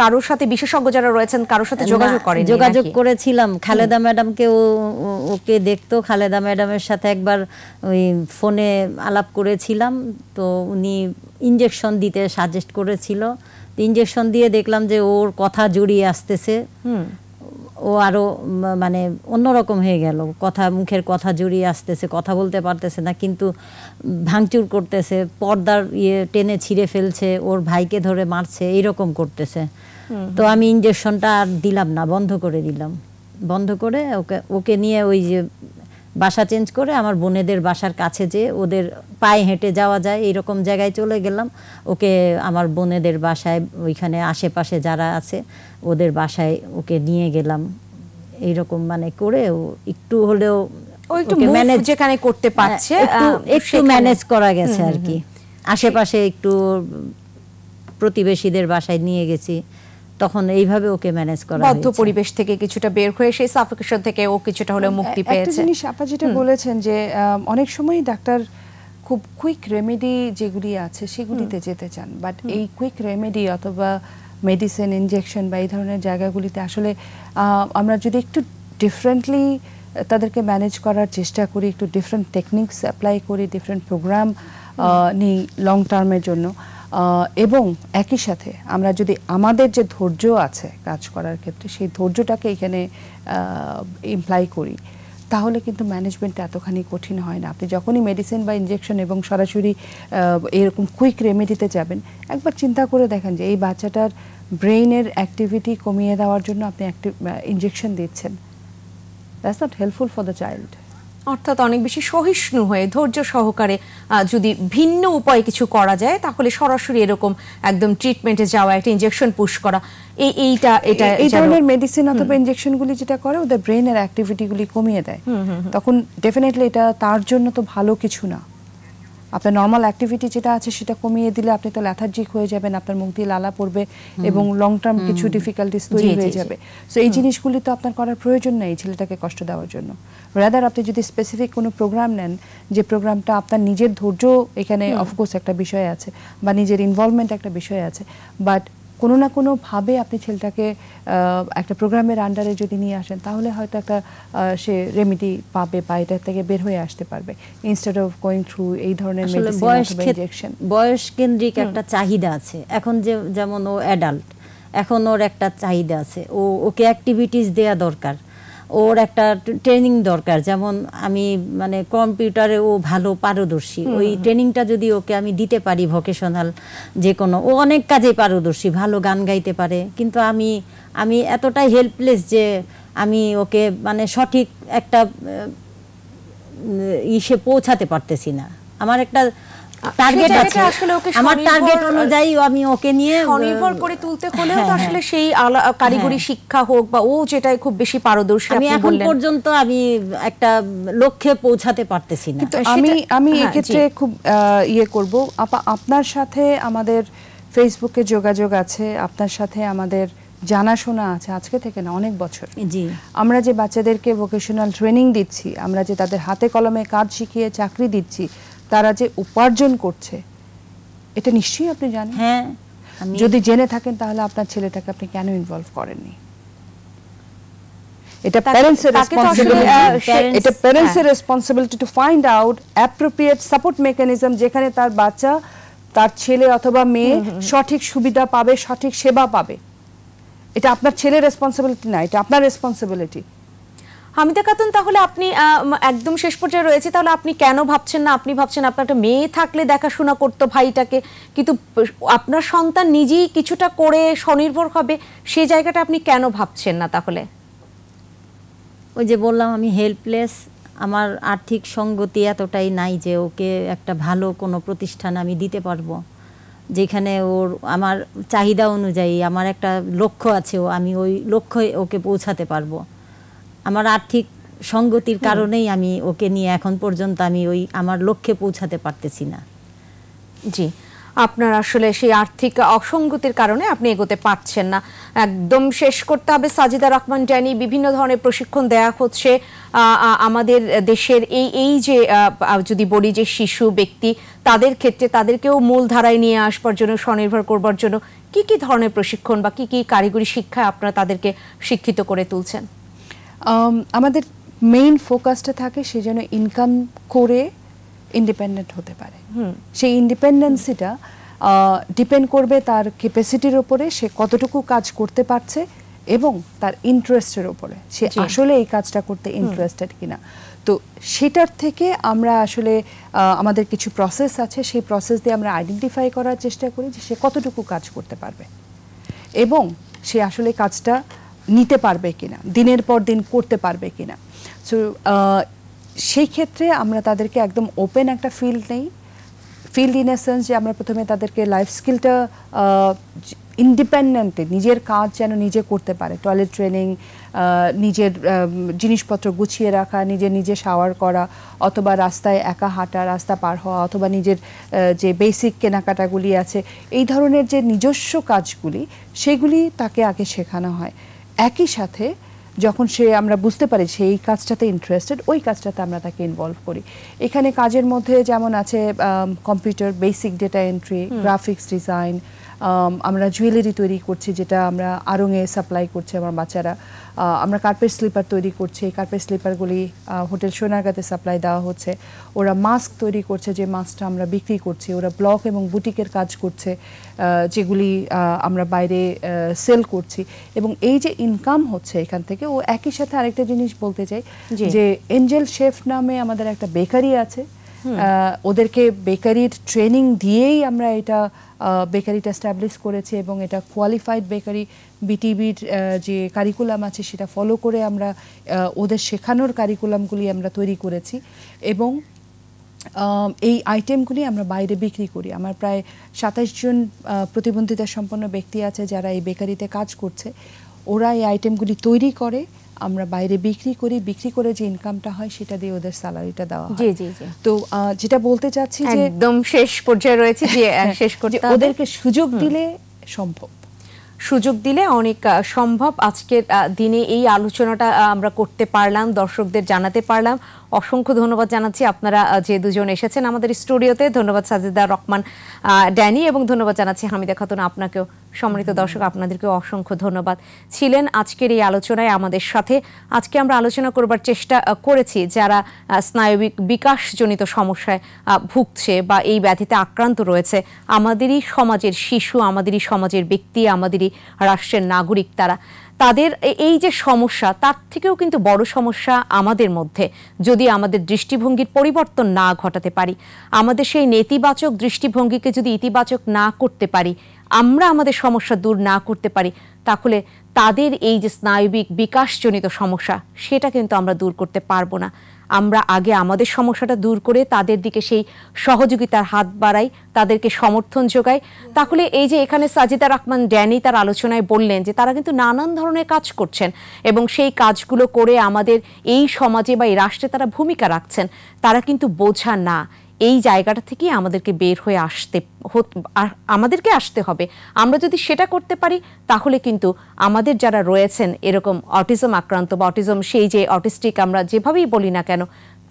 কারোর সাথে, বিশেষজ্ঞ যারা রয়েছেন কারোর সাথে যোগাযোগ করেন? যোগাযোগ করেছিলাম, খালেদা ম্যাডামকে ওকে দেখতো, খালেদা ম্যাডামের সাথে একবার ওই ফোনে আলাপ করেছিলাম। তো উনি ইনজেকশন দিতে সাজেস্ট করেছিল, ইনজেকশন দিয়ে দেখলাম যে ওর কথা জড়িয়ে আসতেছে, ও আরও মানে অন্যরকম হয়ে গেল, কথা মুখের কথা জড়িয়ে আসতেছে, কথা বলতে পারতেছে না, কিন্তু ভাঙচুর করতেছে, পর্দার ইয়ে টেনে ছিঁড়ে ফেলছে, ওর ভাইকে ধরে মারছে, এইরকম করতেছে। তো আমি ইঞ্জেকশনটা আর দিলাম না, বন্ধ করে দিলাম। বন্ধ করে ওকে ওকে নিয়ে ওই যে বাসা চেঞ্জ করে আমার বোনেদের বাসার কাছে, যে ওদের পায়ে হেঁটে যাওয়া যায় এইরকম জায়গায় চলে গেলাম ওকে, আমার বোনেদের বাসায়, ওইখানে আশেপাশে যারা আছে ওদের বাসায় ওকে নিয়ে গেলাম। এইরকম মানে করে ও একটু হলেও ম্যানেজ করা গেছে আর কি। আশেপাশে একটু প্রতিবেশীদের বাসায় নিয়ে গেছি, তখন এইভাবে ওকে ম্যানেজ করা হয়েছে। বদ্ধ পরিবেশ থেকে কিছুটা বের হয়ে সেই সাফোকেশন থেকে ও কিছুটা হলে মুক্তি পেয়েছে। একটা জিনিস আপা যেটা বলেছেন যে অনেক সময় ডাক্তার খুব কুইক রেমেডি যেগুলি আছে সেগুলিতে যেতে চান, বাট এই কুইক রেমেডি অথবা মেডিসিন ইনজেকশন বা এই ধরনের জায়গাগুলিতে আসলে আমরা যদি একটু ডিফারেন্টলি তাদেরকে ম্যানেজ করার চেষ্টা করি, একটু ডিফারেন্ট টেকনিক্স অ্যাপ্লাই করি, ডিফারেন্ট প্রোগ্রাম নিই লং টার্মের জন্য, এবং একই সাথে আমরা যদি আমাদের যে ধৈর্য আছে কাজ করার ক্ষেত্রে সেই ধৈর্যটাকে এখানে ইমপ্লাই করি, তাহলে কিন্তু ম্যানেজমেন্ট এতখানি কঠিন হয় না। আপনি যখনই মেডিসিন বা ইনজেকশন এবং সরাসরি এরকম কুইক রেমেডিতে যাবেন, একবার চিন্তা করে দেখেন যে এই বাচ্চাটার ব্রেইনের অ্যাক্টিভিটি কমিয়ে দেওয়ার জন্য আপনি একটা ইনজেকশন দিচ্ছেন, that's not helpful for the child. অর্থাৎ অনেক বেশি সহিষ্ণু হয়ে ধৈর্য সহকারে যদি ভিন্ন উপায়ে কিছু করা যায়, তাহলে সরাসরি এরকম একদম ট্রিটমেন্টে যাওয়া, একটা ইনজেকশন পুশ করা, এই এইটা এটা এই ধরনের মেডিসিন অথবা ইনজেকশনগুলি যেটা করে ওদের ব্রেনের অ্যাক্টিভিটিগুলি কমিয়ে দেয়, তখন ডেফিনেটলি এটা তার জন্য তো ভালো কিছু না। আপনার নর্মাল অ্যাক্টিভিটি যেটা আছে সেটা কমিয়ে দিলে আপনি তো ল্যাথার্জিক হয়ে যাবেন, আপনার মুখ দিয়ে লালা পড়বে এবং লং টার্ম কিছু ডিফিকাল্টিস তৈরি হয়ে যাবে। সো এই জিনিসগুলি তো আপনার করার প্রয়োজন নেই ছেলেটাকে কষ্ট দেওয়ার জন্য। রাদার আপনি যদি স্পেসিফিক কোনো প্রোগ্রাম নেন, যে প্রোগ্রামটা আপনার নিজের ধৈর্য এখানে অফকোর্স একটা বিষয় আছে বা নিজের ইনভলভমেন্ট একটা বিষয় আছে, বাট কোনো না কোনোভাবে আপনি ছেলেটাকে একটা প্রোগ্রামের আন্ডারে যদি নিয়ে আসেন, তাহলে হয়তো একটা সে রেমেডি পাবে বা এটা থেকে বের হয়ে আসতে পারবে, ইনস্টেড অফ গোয়িং থ্রু এই ধরনের মেডিসিন ইনজেকশন। বয়স কেন্দ্রিক একটা চাহিদা আছে এখন, যে যেমন ও অ্যাডাল্ট, এখন ওর একটা চাহিদা আছে, ও ওকে অ্যাক্টিভিটিস দেওয়া দরকার, ওর একটা ট্রেনিং দরকার। যেমন আমি মানে কম্পিউটারে ও ভালো পারদর্শী, ওই ট্রেনিংটা যদি ওকে আমি দিতে পারি, ভোকেশনাল যে কোনো, ও অনেক কাজে পারদর্শী, ভালো গান গাইতে পারে, কিন্তু আমি আমি এতটাই হেল্পলেস যে আমি ওকে মানে সঠিক একটা ইসে পৌঁছাতে পারতেছি না। আমার একটা টার্গেট আছে, আমার টার্গেট অনুযায়ী আমি ওকে নিয়ে নির্ভর করে তুলতে হলেও তো আসলে সেই কারিগরি শিক্ষা হোক বা ও যেটাই খুব বেশি পারদর্শী, আমি এখন পর্যন্ত আমি একটা লক্ষ্যে পৌঁছাতে পারতেছি না। আমি আমি এই ক্ষেত্রে খুব ইয়ে করব আপা, আপনার সাথে আমাদের ফেসবুকে যোগাযোগ আছে, আপনার সাথে আমাদের জানাশোনা আছে আজকে থেকে না অনেক বছর। জি, আমরা যে বাচ্চাদেরকে ভোকেশনাল ট্রেনিং দিচ্ছি, আমরা যে তাদের হাতে কলমে কাজ শিখিয়ে চাকরি দিচ্ছি, তারা যে উপার্জন করছে এটা নিশ্চয়ই আপনি জানেন। হ্যাঁ, যদি জেনে থাকেন তাহলে আপনার ছেলেটাকে আপনি কেন ইনভলভ করেননি? এটা প্যারেন্টস এর রেসপন্সিবিলিটি, এটা প্যারেন্টস এর responsibility to find out appropriate support mechanism, যেখানে তার বাচ্চা, তার ছেলে অথবা মেয়ে সঠিক সুবিধা পাবে, সঠিক সেবা পাবে। এটা আপনার ছেলের রেসপন্সিবিলিটি না, এটা আপনার রেসপন্সিবিলিটি। হামিদা খাতুন, তাহলে আপনি একদম শেষ পর্যায়ে রয়েছে, তাহলে আপনি কেন ভাবছেন না, আপনি ভাবছেন আপনার একটা মেয়ে থাকলে দেখাশোনা করতো ভাইটাকে, কিন্তু আপনার সন্তান নিজেই কিছুটা করে স্বনির্ভর হবে, সেই জায়গাটা আপনি কেন ভাবছেন না? তাহলে ওই যে বললাম আমি হেল্পলেস, আমার আর্থিক সঙ্গতি এতটাই নাই যে ওকে একটা ভালো কোনো প্রতিষ্ঠান আমি দিতে পারবো, যেখানে ওর আমার চাহিদা অনুযায়ী আমার একটা লক্ষ্য আছে, ও আমি ওই লক্ষ্যে ওকে পৌঁছাতে পারবো। আমার আর্থিক সঙ্গতির কারণেই আমি ওকে নিয়ে এখন পর্যন্ত আমি ওই আমার লক্ষ্যে পৌঁছাতে পারতেছি না। জি, আপনার আসলে সেই আর্থিক অসঙ্গতির কারণে আপনি এগোতে পারছেন না। একদম শেষ করতে হবে, সাজিদা রহমান জানি বিভিন্ন ধরনের প্রশিক্ষণ দেয়া হচ্ছে আমাদের দেশের এই এই যে যদি বলি যে শিশু ব্যক্তি, তাদের ক্ষেত্রে তাদেরকেও মূল ধারায় নিয়ে আসবার জন্য, স্বনির্ভর করবার জন্য কি কি ধরনের প্রশিক্ষণ বা কি কি কারিগরি শিক্ষা আপনারা তাদেরকে শিক্ষিত করে তুলছেন? আমাদের মেইন ফোকাসটা থাকে সে যেন ইনকাম করে ইন্ডিপেন্ডেন্ট হতে পারে। সেই ইন্ডিপেন্ডেন্সিটা ডিপেন্ড করবে তার ক্যাপাসিটির ওপরে, সে কতটুকু কাজ করতে পারছে এবং তার ইন্টারেস্টের ওপরে, সে আসলে এই কাজটা করতে ইন্টারেস্টেড কিনা। তো সেটার থেকে আমরা আসলে আমাদের কিছু প্রসেস আছে, সেই প্রসেস দিয়ে আমরা আইডেন্টিফাই করার চেষ্টা করি যে সে কতটুকু কাজ করতে পারবে এবং সে আসলে কাজটা নিতে পারবে কিনা, দিনের পর দিন করতে পারবে কিনা। সো সেই ক্ষেত্রে আমরা তাদেরকে একদম ওপেন একটা ফিল্ড নেই, ফিল্ড ইন এসেন্স যে আমরা প্রথমে তাদেরকে লাইফ স্কিলটা ইন্ডিপেন্ডেন্টলি নিজের কাজ যেন নিজে করতে পারে, টয়লেট ট্রেনিং, নিজের জিনিসপত্র গুছিয়ে রাখা, নিজে নিজে শাওয়ার করা, অথবা রাস্তায় একা হাঁটা, রাস্তা পার হওয়া, অথবা নিজের যে বেসিক কেনাকাটাগুলি আছে, এই ধরনের যে নিজস্ব কাজগুলি সেগুলি তাকে আগে শেখানো হয়। একই সাথে যখন সে আমরা বুঝতে পারি সে এই কাজটাতে ইন্টারেস্টেড, ওই কাজটাতে আমরা তাকে ইনভলভ করি। এখানে কাজের মধ্যে যেমন আছে computer, basic data entry, graphics design, আমরা জুয়েলারি তৈরি করছি যেটা আমরা আড়ংয়ে সাপ্লাই করছি আমার বাচ্চারা, আমরা কার্পেট স্লিপার তৈরি করছি, এই কার্পেট স্লিপারগুলি হোটেল সোনারগাঁতে সাপ্লাই দেওয়া হচ্ছে, ওরা মাস্ক তৈরি করছে যে মাস্কটা আমরা বিক্রি করছি, ওরা ব্লক এবং বুটিকের কাজ করছে যেগুলি আমরা বাইরে সেল করছি, এবং এই যে ইনকাম হচ্ছে এখান থেকে। ও একই সাথে আরেকটা জিনিস বলতে চাই যে এঞ্জেল শেফ নামে আমাদের একটা বেকারি আছে, ওদেরকে বেকারির ট্রেনিং দিয়েই আমরা এটা বেকারিটা এস্টাবলিশ করেছি এবং এটা কোয়ালিফাইড বেকারি বিটিবির যে কারিকুলাম আছে সেটা ফলো করে আমরা ওদের শেখানোর কারিকুলামগুলি আমরা তৈরি করেছি এবং এই আইটেমগুলি আমরা বাইরে বিক্রি করি। আমার প্রায় সাতাশ জন প্রতিবন্ধিতা সম্পন্ন ব্যক্তি আছে যারা এই বেকারিতে কাজ করছে, ওরা এই আইটেমগুলি তৈরি করে, আমরা বাইরে বিক্রি করি, বিক্রি করে যে ইনকামটা হয় সেটা দিয়ে ওদের স্যালারিটা দেওয়া হয়। জি জি জি। তো যেটা বলতে চাচ্ছি যে একদম শেষ পর্যায়ে রয়েছে যে শেষ করতে ওদেরকে সুযোগ দিলে সম্ভব, সুযোগ দিলে অনেক সম্ভব। আজকের দিনে এই আলোচনাটা আমরা করতে পারলাম, দর্শকদের জানাতে পারলাম। অসংখ্য ধন্যবাদ জানাচ্ছি আপনারা যে দুজন এসেছেন আমাদের স্টুডিওতে, ধন্যবাদ সাজিদা রহমান ড্যানি এবং ধন্যবাদ জানাচ্ছি হামিদা খাতুন আপনাকেও। সম্মানিত দর্শক, আপনাদেরকেও অসংখ্য ধন্যবাদ। ছিলেন আজকের এই আলোচনায় আমাদের সাথে। আজকে আমরা আলোচনা করবার চেষ্টা করেছি যারা স্নায়বিক বিকাশজনিত সমস্যায় ভুগছে বা এই ব্যাধিতে আক্রান্ত রয়েছে, আমাদেরই সমাজের শিশু, আমাদেরই সমাজের ব্যক্তি, আমাদেরই রাষ্ট্রের নাগরিক, তারা তাদের এই যে সমস্যা, তার থেকেও কিন্তু বড় সমস্যা আমাদের মধ্যে। যদি আমাদের দৃষ্টিভঙ্গির পরিবর্তন না ঘটাতে পারি, আমাদের সেই নেতিবাচক দৃষ্টিভঙ্গিকে যদি ইতিবাচক না করতে পারি, আমরা আমাদের সমস্যা দূর না করতে পারি, তাহলে তাদের এই যে স্নায়বিক বিকাশজনিত সমস্যা সেটা কিন্তু আমরা দূর করতে পারবো না। আমরা আগে আমাদের সমস্যাটা দূর করে তাদের দিকে সেই সহযোগিতার হাত বাড়াই, তাদেরকে সমর্থন জোগাই। তাহলে এই যে এখানে সাজিদা রহমান ড্যানি তার আলোচনায় বললেন যে তারা কিন্তু নানান ধরনের কাজ করছেন এবং সেই কাজগুলো করে আমাদের এই সমাজে বা এই রাষ্ট্রে তারা ভূমিকা রাখছেন, তারা কিন্তু বোঝা না। এই জায়গাটা থেকে আমাদেরকে বের হয়ে আসতে আমাদেরকে আসতে হবে। আমরা যদি সেটা করতে পারি তাহলে কিন্তু আমাদের যারা রয়েছেন এরকম অটিজম আক্রান্ত বা অটিজম সেই যে অটিস্টিক আমরা যেভাবেই বলি না কেন,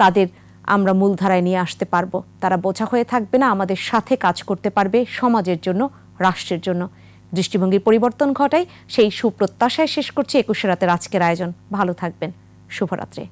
তাদের আমরা মূলধারায় নিয়ে আসতে পারবো। তারা বোঝা হয়ে থাকবে না, আমাদের সাথে কাজ করতে পারবে সমাজের জন্য, রাষ্ট্রের জন্য। দৃষ্টিভঙ্গির পরিবর্তন ঘটাই সেই সুপ্রত্যাশায় শেষ করছি একুশে রাতের আজকের আয়োজন। ভালো থাকবেন, শুভরাত্রি।